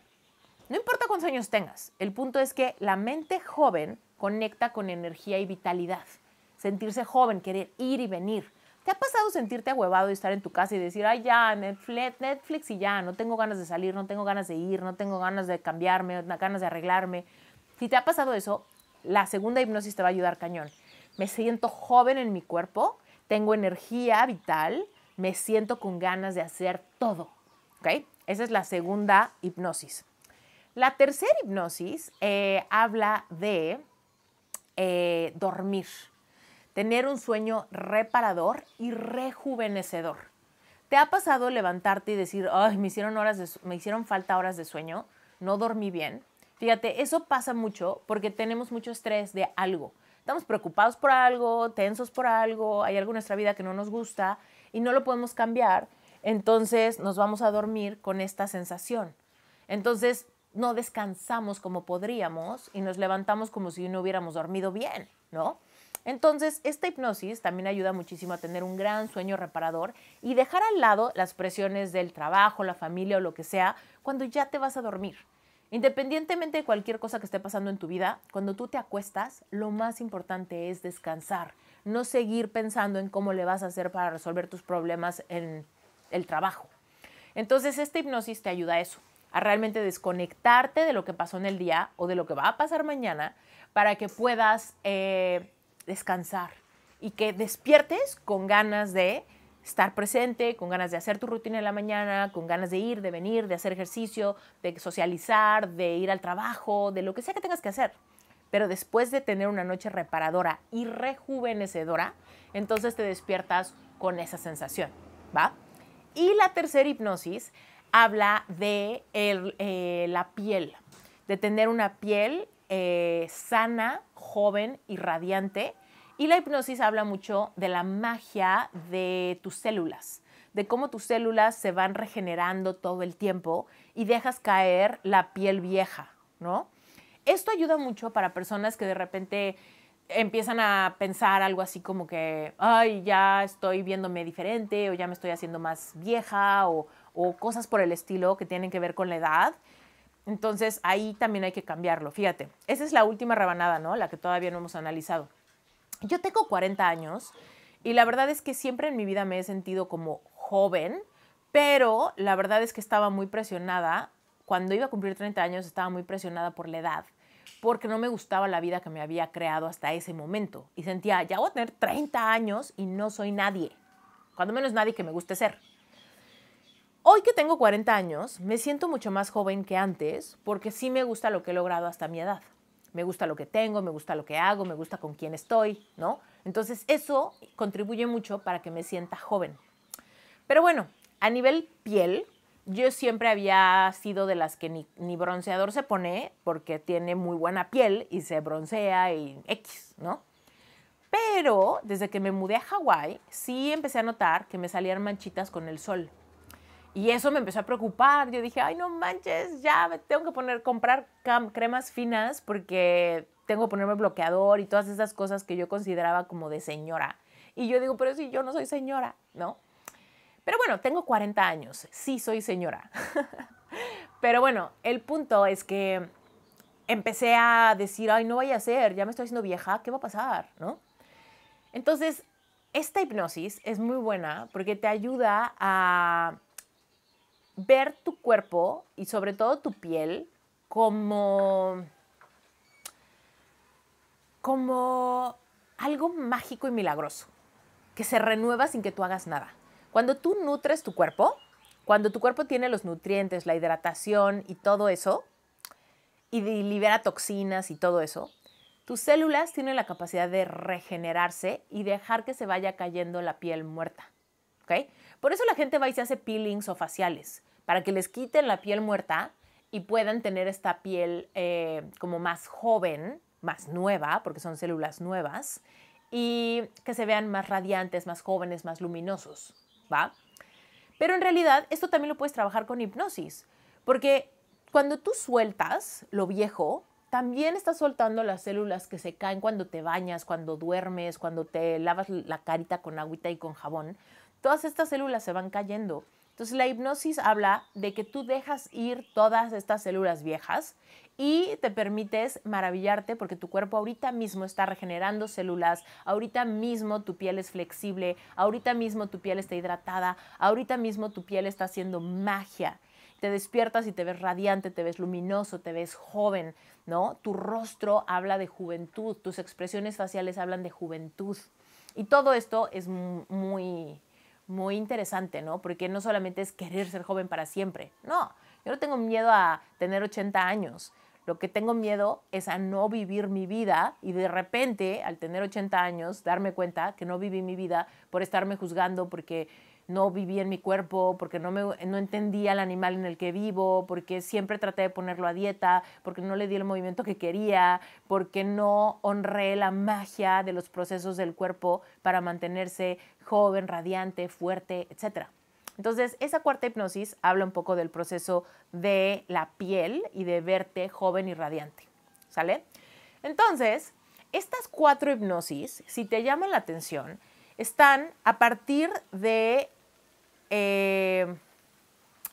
No importa cuántos años tengas, el punto es que la mente joven conecta con energía y vitalidad. Sentirse joven, querer ir y venir. ¿Te ha pasado sentirte ahuevado y estar en tu casa y decir, ay, ya, Netflix, Netflix y ya, no tengo ganas de salir, no tengo ganas de ir, no tengo ganas de cambiarme, no ganas de arreglarme? Si te ha pasado eso, la segunda hipnosis te va a ayudar cañón. Me siento joven en mi cuerpo, tengo energía vital, me siento con ganas de hacer todo. ¿Okay? Esa es la segunda hipnosis. La tercera hipnosis eh, habla de eh, dormir. Tener un sueño reparador y rejuvenecedor. ¿Te ha pasado levantarte y decir, ay, me hicieron horas de, me hicieron falta horas de sueño, no dormí bien? Fíjate, eso pasa mucho porque tenemos mucho estrés de algo. Estamos preocupados por algo, tensos por algo, hay algo en nuestra vida que no nos gusta y no lo podemos cambiar. Entonces nos vamos a dormir con esta sensación. Entonces no descansamos como podríamos y nos levantamos como si no hubiéramos dormido bien, ¿no? Entonces, esta hipnosis también ayuda muchísimo a tener un gran sueño reparador y dejar al lado las presiones del trabajo, la familia o lo que sea, cuando ya te vas a dormir. Independientemente de cualquier cosa que esté pasando en tu vida, cuando tú te acuestas, lo más importante es descansar, no seguir pensando en cómo le vas a hacer para resolver tus problemas en el trabajo. Entonces, esta hipnosis te ayuda a eso, a realmente desconectarte de lo que pasó en el día o de lo que va a pasar mañana para que puedas eh, descansar y que despiertes con ganas de estar presente, con ganas de hacer tu rutina en la mañana, con ganas de ir, de venir, de hacer ejercicio, de socializar, de ir al trabajo, de lo que sea que tengas que hacer. Pero después de tener una noche reparadora y rejuvenecedora, entonces te despiertas con esa sensación, ¿va? Y la tercera hipnosis habla de el, eh, la piel, de tener una piel eh, sana, joven y radiante. Y la hipnosis habla mucho de la magia de tus células, de cómo tus células se van regenerando todo el tiempo y dejas caer la piel vieja, ¿no? Esto ayuda mucho para personas que de repente empiezan a pensar algo así como que, ay, ya estoy viéndome diferente o ya me estoy haciendo más vieja o, o cosas por el estilo que tienen que ver con la edad. Entonces, ahí también hay que cambiarlo. Fíjate, esa es la última rebanada, ¿no? La que todavía no hemos analizado. Yo tengo cuarenta años y la verdad es que siempre en mi vida me he sentido como joven, pero la verdad es que estaba muy presionada. Cuando iba a cumplir treinta años estaba muy presionada por la edad, porque no me gustaba la vida que me había creado hasta ese momento. Y sentía, ya voy a tener treinta años y no soy nadie. Cuando menos nadie que me guste ser. Hoy que tengo cuarenta años, me siento mucho más joven que antes porque sí me gusta lo que he logrado hasta mi edad. Me gusta lo que tengo, me gusta lo que hago, me gusta con quién estoy, ¿no? Entonces, eso contribuye mucho para que me sienta joven. Pero bueno, a nivel piel, yo siempre había sido de las que ni, ni bronceador se pone porque tiene muy buena piel y se broncea y X, ¿no? Pero desde que me mudé a Hawái, sí empecé a notar que me salían manchitas con el sol. Y eso me empezó a preocupar. Yo dije, ay, no manches, ya me tengo que poner, comprar cremas finas porque tengo que ponerme bloqueador y todas esas cosas que yo consideraba como de señora. Y yo digo, pero si yo no soy señora, ¿no? Pero bueno, tengo cuarenta años, sí soy señora. Pero bueno, el punto es que empecé a decir, ay, no vaya a ser, ya me estoy haciendo vieja, ¿qué va a pasar? ¿No? Entonces, esta hipnosis es muy buena porque te ayuda a ver tu cuerpo y sobre todo tu piel como, como algo mágico y milagroso, que se renueva sin que tú hagas nada. Cuando tú nutres tu cuerpo, cuando tu cuerpo tiene los nutrientes, la hidratación y todo eso, y libera toxinas y todo eso, tus células tienen la capacidad de regenerarse y dejar que se vaya cayendo la piel muerta. ¿Okay? Por eso la gente va y se hace peelings o faciales, para que les quiten la piel muerta y puedan tener esta piel eh, como más joven, más nueva, porque son células nuevas, y que se vean más radiantes, más jóvenes, más luminosos, ¿va? Pero en realidad esto también lo puedes trabajar con hipnosis, porque cuando tú sueltas lo viejo, también estás soltando las células que se caen cuando te bañas, cuando duermes, cuando te lavas la carita con agüita y con jabón. Todas estas células se van cayendo Entonces la hipnosis habla de que tú dejas ir todas estas células viejas y te permites maravillarte porque tu cuerpo ahorita mismo está regenerando células, ahorita mismo tu piel es flexible, ahorita mismo tu piel está hidratada, ahorita mismo tu piel está haciendo magia. Te despiertas y te ves radiante, te ves luminoso, te ves joven, ¿no? Tu rostro habla de juventud, tus expresiones faciales hablan de juventud. Y todo esto es muy, muy interesante, ¿no? Porque no solamente es querer ser joven para siempre. No, yo no tengo miedo a tener ochenta años. Lo que tengo miedo es a no vivir mi vida y de repente, al tener ochenta años, darme cuenta que no viví mi vida por estarme juzgando, porque no viví en mi cuerpo, porque no, me, no entendía el animal en el que vivo, porque siempre traté de ponerlo a dieta, porque no le di el movimiento que quería, porque no honré la magia de los procesos del cuerpo para mantenerse joven, radiante, fuerte, etcétera. Entonces, esa cuarta hipnosis habla un poco del proceso de la piel y de verte joven y radiante, ¿sale? Entonces, estas cuatro hipnosis, si te llaman la atención, están a partir de... Eh,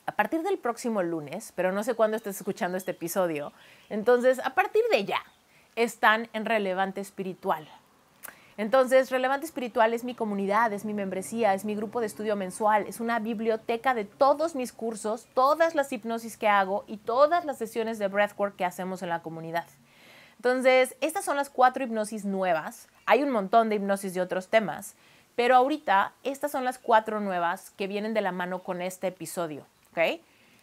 a partir del próximo lunes, pero no sé cuándo estés escuchando este episodio. Entonces, a partir de ya, están en Relevante Espiritual. Entonces, Relevante Espiritual es mi comunidad, es mi membresía, es mi grupo de estudio mensual, es una biblioteca de todos mis cursos, todas las hipnosis que hago y todas las sesiones de breathwork que hacemos en la comunidad. Entonces, estas son las cuatro hipnosis nuevas. Hay un montón de hipnosis de otros temas, pero ahorita estas son las cuatro nuevas que vienen de la mano con este episodio, ¿ok?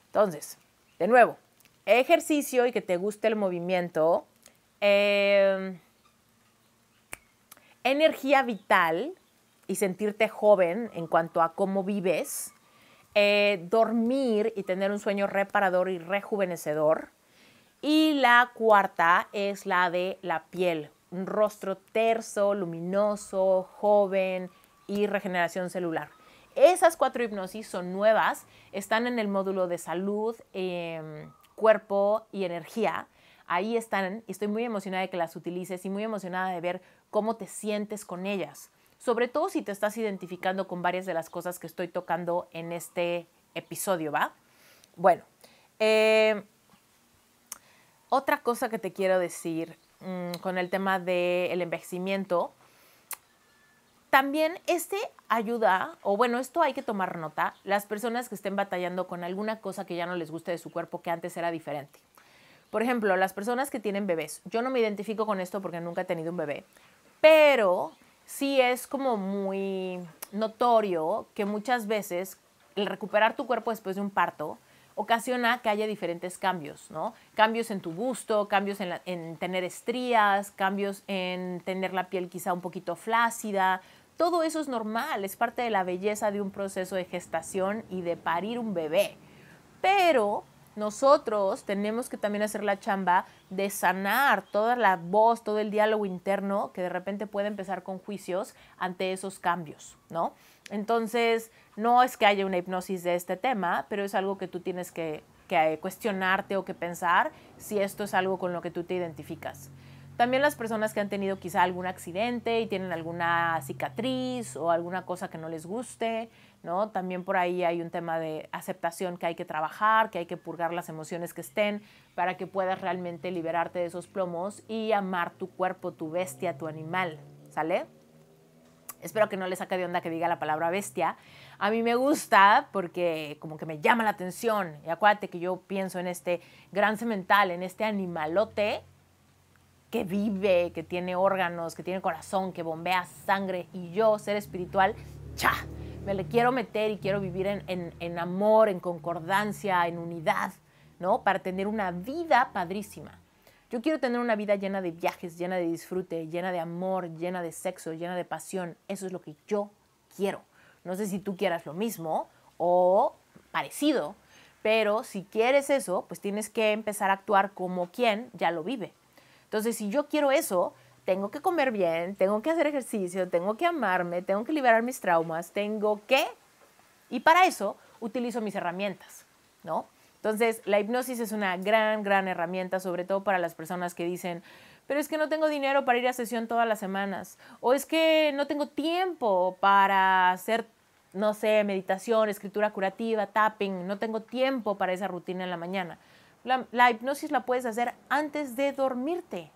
Entonces, de nuevo, ejercicio y que te guste el movimiento, eh, energía vital y sentirte joven en cuanto a cómo vives, eh, dormir y tener un sueño reparador y rejuvenecedor, y la cuarta es la de la piel, un rostro terso, luminoso, joven y regeneración celular. Esas cuatro hipnosis son nuevas, están en el módulo de salud, eh, cuerpo y energía. Ahí están y estoy muy emocionada de que las utilices y muy emocionada de ver cómo te sientes con ellas. Sobre todo si te estás identificando con varias de las cosas que estoy tocando en este episodio, ¿va? Bueno, eh, otra cosa que te quiero decir mmm, con el tema del envejecimiento. También este ayuda, o bueno, esto hay que tomar nota, las personas que estén batallando con alguna cosa que ya no les guste de su cuerpo que antes era diferente. Por ejemplo, las personas que tienen bebés. Yo no me identifico con esto porque nunca he tenido un bebé, pero sí es como muy notorio que muchas veces el recuperar tu cuerpo después de un parto ocasiona que haya diferentes cambios, ¿no? Cambios en tu busto, cambios en, la, en tener estrías, cambios en tener la piel quizá un poquito flácida. Todo eso es normal, es parte de la belleza de un proceso de gestación y de parir un bebé. Pero nosotros tenemos que también hacer la chamba de sanar toda la voz, todo el diálogo interno que de repente puede empezar con juicios ante esos cambios, ¿no? Entonces, no es que haya una hipnosis de este tema, pero es algo que tú tienes que, que cuestionarte o que pensar si esto es algo con lo que tú te identificas. También las personas que han tenido quizá algún accidente y tienen alguna cicatriz o alguna cosa que no les guste, ¿no? También por ahí hay un tema de aceptación que hay que trabajar, que hay que purgar las emociones que estén para que puedas realmente liberarte de esos plomos y amar tu cuerpo, tu bestia, tu animal, ¿sale? Espero que no le saque de onda que diga la palabra bestia. A mí me gusta porque como que me llama la atención. Y acuérdate que yo pienso en este gran semental, en este animalote que vive, que tiene órganos, que tiene corazón, que bombea sangre, y yo, ser espiritual, ¡cha! Me le quiero meter y quiero vivir en, en, en amor, en concordancia, en unidad, ¿no? Para tener una vida padrísima. Yo quiero tener una vida llena de viajes, llena de disfrute, llena de amor, llena de sexo, llena de pasión. Eso es lo que yo quiero. No sé si tú quieras lo mismo o parecido, pero si quieres eso, pues tienes que empezar a actuar como quien ya lo vive. Entonces, si yo quiero eso, tengo que comer bien, tengo que hacer ejercicio, tengo que amarme, tengo que liberar mis traumas, tengo que... Y para eso utilizo mis herramientas, ¿no? Entonces, la hipnosis es una gran, gran herramienta, sobre todo para las personas que dicen, pero es que no tengo dinero para ir a sesión todas las semanas, o es que no tengo tiempo para hacer no sé, meditación, escritura curativa, tapping, no tengo tiempo para esa rutina en la mañana. La, la hipnosis la puedes hacer antes de dormirte.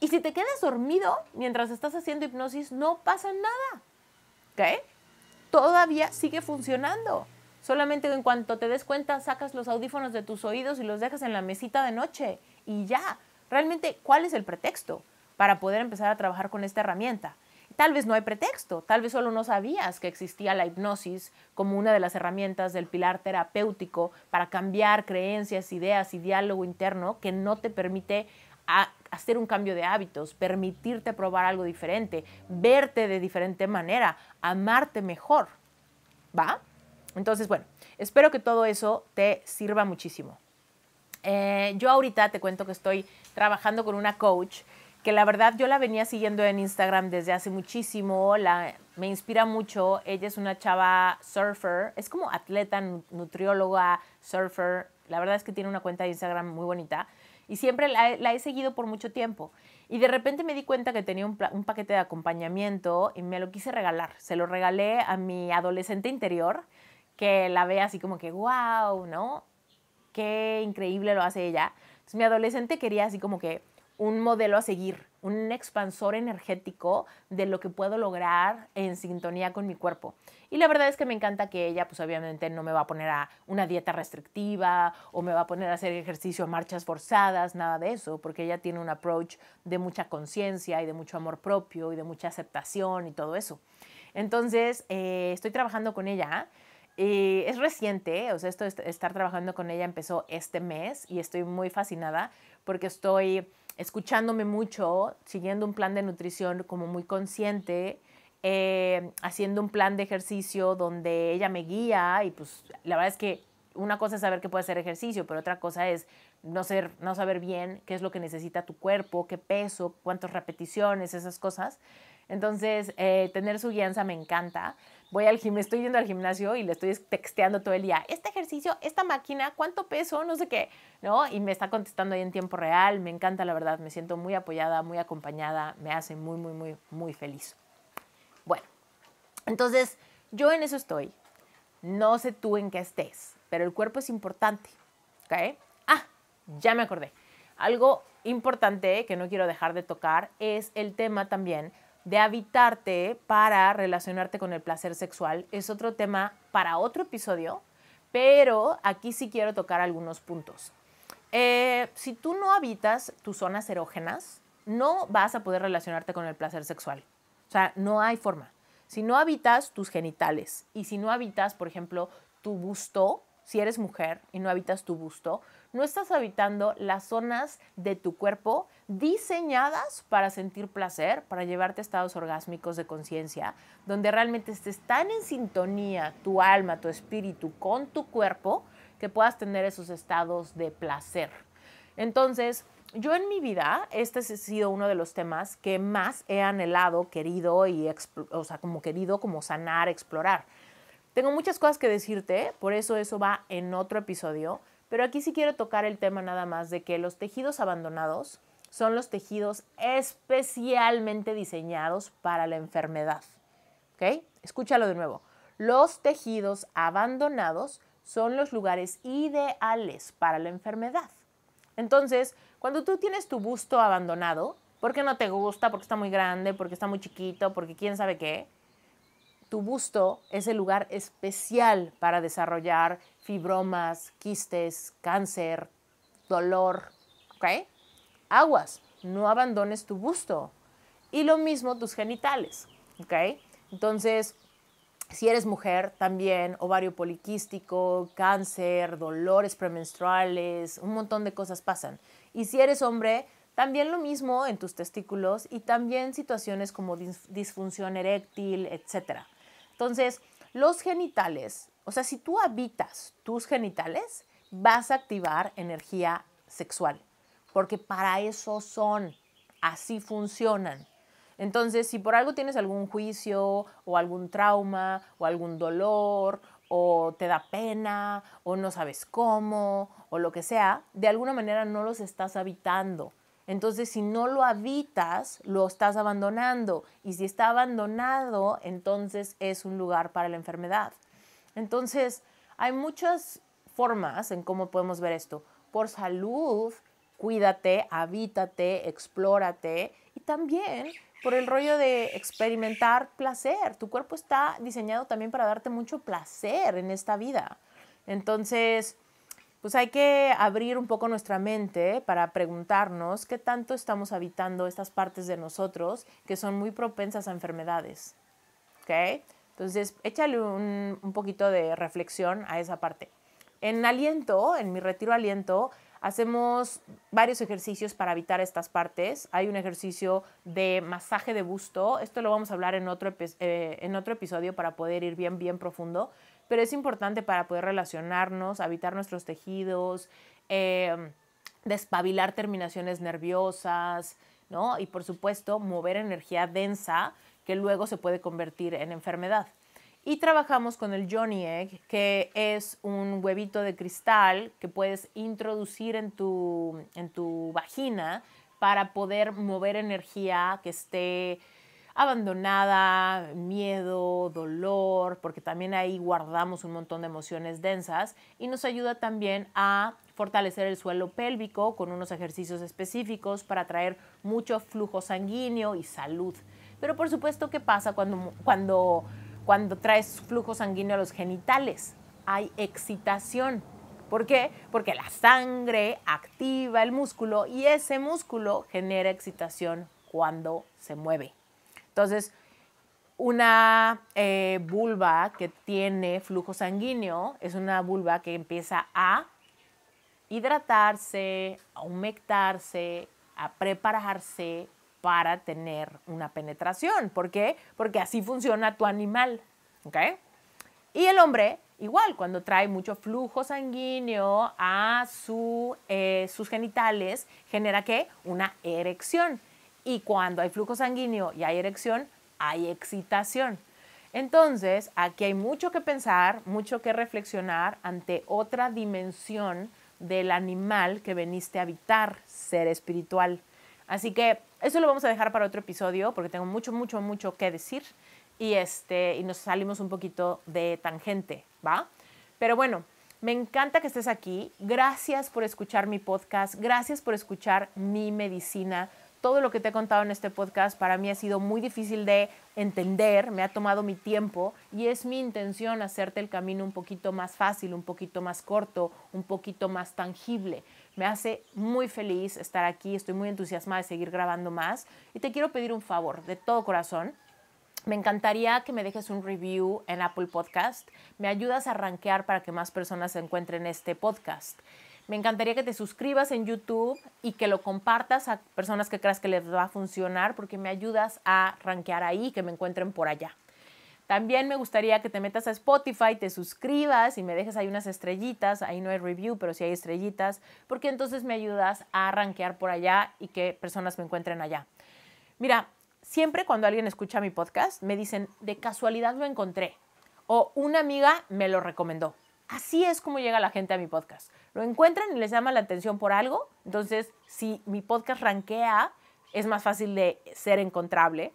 Y si te quedas dormido mientras estás haciendo hipnosis, no pasa nada. ¿Ok? Todavía sigue funcionando. Solamente en cuanto te des cuenta, sacas los audífonos de tus oídos y los dejas en la mesita de noche. Y ya. Realmente, ¿cuál es el pretexto para poder empezar a trabajar con esta herramienta? Tal vez no hay pretexto, tal vez solo no sabías que existía la hipnosis como una de las herramientas del pilar terapéutico para cambiar creencias, ideas y diálogo interno que no te permite hacer un cambio de hábitos, permitirte probar algo diferente, verte de diferente manera, amarte mejor, ¿va? Entonces, bueno, espero que todo eso te sirva muchísimo. Eh, yo ahorita te cuento que estoy trabajando con una coach que la verdad yo la venía siguiendo en Instagram desde hace muchísimo, la, me inspira mucho. Ella es una chava surfer, es como atleta, nutrióloga, surfer. La verdad es que tiene una cuenta de Instagram muy bonita y siempre la, la he seguido por mucho tiempo. Y de repente me di cuenta que tenía un, un paquete de acompañamiento y me lo quise regalar. Se lo regalé a mi adolescente interior, que la ve así como que wow, ¿no? Qué increíble lo hace ella. Entonces mi adolescente quería así como que un modelo a seguir, un expansor energético de lo que puedo lograr en sintonía con mi cuerpo. Y la verdad es que me encanta que ella, pues obviamente no me va a poner a una dieta restrictiva o me va a poner a hacer ejercicio a marchas forzadas, nada de eso, porque ella tiene un approach de mucha conciencia y de mucho amor propio y de mucha aceptación y todo eso. Entonces, eh, estoy trabajando con ella. Eh, es reciente, o sea, esto de estar trabajando con ella empezó este mes y estoy muy fascinada porque estoy escuchándome mucho, siguiendo un plan de nutrición como muy consciente, eh, haciendo un plan de ejercicio donde ella me guía y pues la verdad es que una cosa es saber que puedes hacer ejercicio, pero otra cosa es no, ser, no saber bien qué es lo que necesita tu cuerpo, qué peso, cuántas repeticiones, esas cosas. Entonces, eh, tener su guianza me encanta. Voy al gimnasio, estoy yendo al gimnasio y le estoy texteando todo el día. Este ejercicio, esta máquina, ¿cuánto peso? No sé qué, ¿no? Y me está contestando ahí en tiempo real. Me encanta, la verdad. Me siento muy apoyada, muy acompañada. Me hace muy, muy, muy, muy feliz. Bueno, entonces, yo en eso estoy. No sé tú en qué estés, pero el cuerpo es importante, ¿ok? Ah, ya me acordé. Algo importante que no quiero dejar de tocar es el tema también de habitarte para relacionarte con el placer sexual. Es otro tema para otro episodio, pero aquí sí quiero tocar algunos puntos. Eh, si tú no habitas tus zonas erógenas, no vas a poder relacionarte con el placer sexual. O sea, no hay forma. Si no habitas tus genitales y si no habitas, por ejemplo, tu busto, si eres mujer y no habitas tu busto, no estás habitando las zonas de tu cuerpo diseñadas para sentir placer, para llevarte a estados orgásmicos de conciencia, donde realmente estés tan en sintonía tu alma, tu espíritu con tu cuerpo, que puedas tener esos estados de placer. Entonces, yo en mi vida, este ha sido uno de los temas que más he anhelado, querido, y o sea, como querido, como sanar, explorar. Tengo muchas cosas que decirte, por eso eso va en otro episodio, pero aquí sí quiero tocar el tema nada más de que los tejidos abandonados son los tejidos especialmente diseñados para la enfermedad, ¿ok? Escúchalo de nuevo. Los tejidos abandonados son los lugares ideales para la enfermedad. Entonces, cuando tú tienes tu busto abandonado, porque no te gusta, porque está muy grande, porque está muy chiquito, porque quién sabe qué, tu busto es el lugar especial para desarrollar fibromas, quistes, cáncer, dolor, ¿ok? Aguas, no abandones tu busto. Y lo mismo tus genitales, ¿ok? Entonces, si eres mujer, también ovario poliquístico, cáncer, dolores premenstruales, un montón de cosas pasan. Y si eres hombre, también lo mismo en tus testículos y también situaciones como dis- disfunción eréctil, etcétera. Entonces, los genitales, o sea, si tú habitas tus genitales, vas a activar energía sexual, porque para eso son, así funcionan. Entonces, si por algo tienes algún juicio o algún trauma o algún dolor o te da pena o no sabes cómo o lo que sea, de alguna manera no los estás habitando. Entonces, si no lo habitas, lo estás abandonando. Y si está abandonado, entonces es un lugar para la enfermedad. Entonces, hay muchas formas en cómo podemos ver esto. Por salud, cuídate, habítate, explórate. Y también por el rollo de experimentar placer. Tu cuerpo está diseñado también para darte mucho placer en esta vida. Entonces, pues hay que abrir un poco nuestra mente para preguntarnos qué tanto estamos habitando estas partes de nosotros que son muy propensas a enfermedades. ¿Okay? Entonces, échale un, un poquito de reflexión a esa parte. En aliento, en mi retiro aliento, hacemos varios ejercicios para habitar estas partes. Hay un ejercicio de masaje de busto. Esto lo vamos a hablar en otro, eh, en otro episodio para poder ir bien, bien profundo. Pero es importante para poder relacionarnos, habitar nuestros tejidos, eh, despabilar terminaciones nerviosas, ¿no? Y por supuesto, mover energía densa que luego se puede convertir en enfermedad. Y trabajamos con el Yoni Egg, que es un huevito de cristal que puedes introducir en tu, en tu vagina para poder mover energía que esté abandonada, miedo, dolor, porque también ahí guardamos un montón de emociones densas y nos ayuda también a fortalecer el suelo pélvico con unos ejercicios específicos para traer mucho flujo sanguíneo y salud. Pero por supuesto, ¿qué pasa cuando, cuando, cuando traes flujo sanguíneo a los genitales? Hay excitación. ¿Por qué? Porque la sangre activa el músculo y ese músculo genera excitación cuando se mueve. Entonces, una eh, vulva que tiene flujo sanguíneo es una vulva que empieza a hidratarse, a humectarse, a prepararse para tener una penetración. ¿Por qué? Porque así funciona tu animal. ¿Okay? Y el hombre, igual, cuando trae mucho flujo sanguíneo a su, eh, sus genitales, genera ¿qué? Una erección. Y cuando hay flujo sanguíneo y hay erección, hay excitación. Entonces, aquí hay mucho que pensar, mucho que reflexionar ante otra dimensión del animal que veniste a habitar, ser espiritual. Así que eso lo vamos a dejar para otro episodio porque tengo mucho, mucho, mucho que decir y, este, y nos salimos un poquito de tangente, ¿va? Pero bueno, me encanta que estés aquí. Gracias por escuchar mi podcast. Gracias por escuchar Mi Medicina. Todo lo que te he contado en este podcast para mí ha sido muy difícil de entender, me ha tomado mi tiempo y es mi intención hacerte el camino un poquito más fácil, un poquito más corto, un poquito más tangible. Me hace muy feliz estar aquí, estoy muy entusiasmada de seguir grabando más y te quiero pedir un favor de todo corazón. Me encantaría que me dejes un review en Apple Podcast, me ayudas a rankear para que más personas encuentren este podcast. Me encantaría que te suscribas en YouTube y que lo compartas a personas que creas que les va a funcionar porque me ayudas a rankear ahí, que me encuentren por allá. También me gustaría que te metas a Spotify, te suscribas y me dejes ahí unas estrellitas. Ahí no hay review, pero sí hay estrellitas porque entonces me ayudas a rankear por allá y que personas me encuentren allá. Mira, siempre cuando alguien escucha mi podcast me dicen, de casualidad lo encontré o una amiga me lo recomendó. Así es como llega la gente a mi podcast. Lo encuentran y les llama la atención por algo. Entonces, si mi podcast rankea, es más fácil de ser encontrable.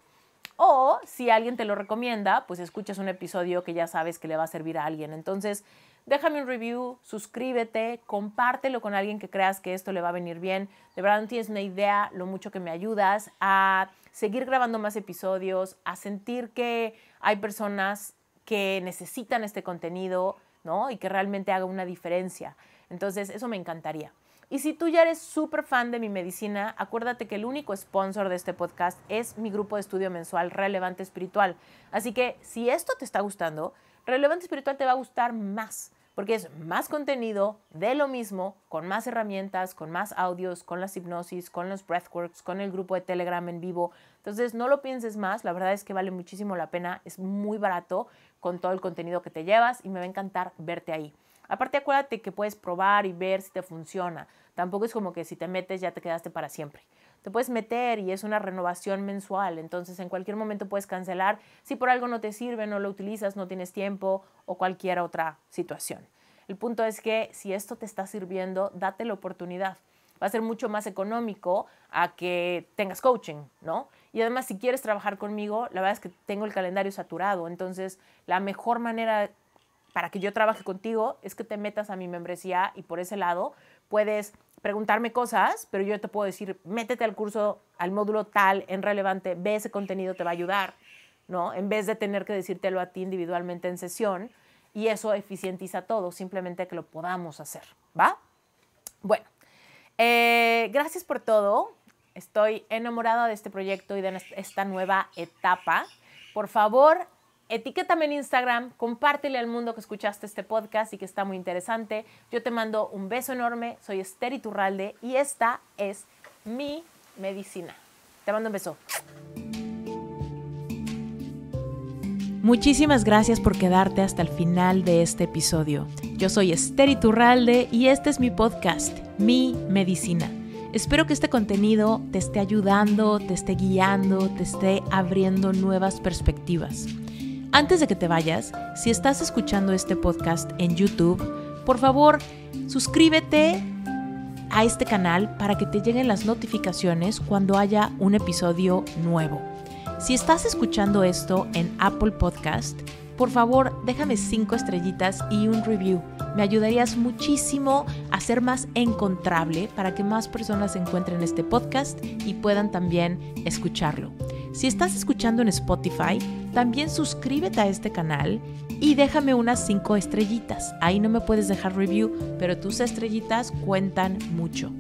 O si alguien te lo recomienda, pues escuchas un episodio que ya sabes que le va a servir a alguien. Entonces, déjame un review, suscríbete, compártelo con alguien que creas que esto le va a venir bien. De verdad no tienes una idea lo mucho que me ayudas a seguir grabando más episodios, a sentir que hay personas que necesitan este contenido, ¿no? Y que realmente haga una diferencia. Entonces, eso me encantaría. Y si tú ya eres súper fan de Mi Medicina, acuérdate que el único sponsor de este podcast es mi grupo de estudio mensual Relevante Espiritual. Así que, si esto te está gustando, Relevante Espiritual te va a gustar más, porque es más contenido de lo mismo, con más herramientas, con más audios, con las hipnosis, con los breathworks, con el grupo de Telegram en vivo. Entonces, no lo pienses más. La verdad es que vale muchísimo la pena. Es muy barato con todo el contenido que te llevas y me va a encantar verte ahí. Aparte, acuérdate que puedes probar y ver si te funciona. Tampoco es como que si te metes ya te quedaste para siempre. Te puedes meter y es una renovación mensual. Entonces, en cualquier momento puedes cancelar si por algo no te sirve, no lo utilizas, no tienes tiempo o cualquier otra situación. El punto es que si esto te está sirviendo, date la oportunidad. va a ser mucho más económico a que tengas coaching, ¿no? Y además, si quieres trabajar conmigo, la verdad es que tengo el calendario saturado. Entonces, la mejor manera para que yo trabaje contigo es que te metas a mi membresía y por ese lado puedes preguntarme cosas, pero yo te puedo decir, métete al curso, al módulo tal, en Relevante, ve ese contenido, te va a ayudar, ¿no? En vez de tener que decírtelo a ti individualmente en sesión, y eso eficientiza todo, simplemente que lo podamos hacer, ¿va? Bueno, eh, gracias por todo. Estoy enamorada de este proyecto y de esta nueva etapa. Por favor, etiquétame en Instagram, compártele al mundo que escuchaste este podcast y que está muy interesante. Yo te mando un beso enorme. Soy Esther Iturralde y esta es Mi Medicina. Te mando un beso. Muchísimas gracias por quedarte hasta el final de este episodio. Yo soy Esther Iturralde y este es mi podcast, Mi Medicina. Espero que este contenido te esté ayudando, te esté guiando, te esté abriendo nuevas perspectivas. Antes de que te vayas, si estás escuchando este podcast en YouTube, por favor, suscríbete a este canal para que te lleguen las notificaciones cuando haya un episodio nuevo. Si estás escuchando esto en Apple Podcast, por favor, déjame cinco estrellitas y un review. Me ayudarías muchísimo a ser más encontrable para que más personas encuentren este podcast y puedan también escucharlo. Si estás escuchando en Spotify, también suscríbete a este canal y déjame unas cinco estrellitas. Ahí no me puedes dejar review, pero tus estrellitas cuentan mucho.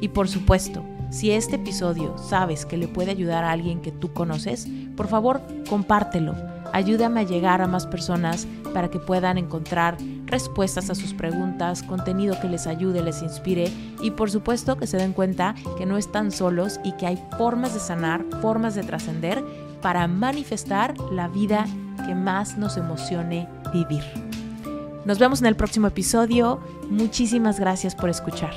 Y por supuesto, si este episodio sabes que le puede ayudar a alguien que tú conoces, por favor, compártelo. Ayúdame a llegar a más personas para que puedan encontrar respuestas a sus preguntas, contenido que les ayude, les inspire y por supuesto que se den cuenta que no están solos y que hay formas de sanar, formas de trascender para manifestar la vida que más nos emocione vivir. Nos vemos en el próximo episodio. Muchísimas gracias por escuchar.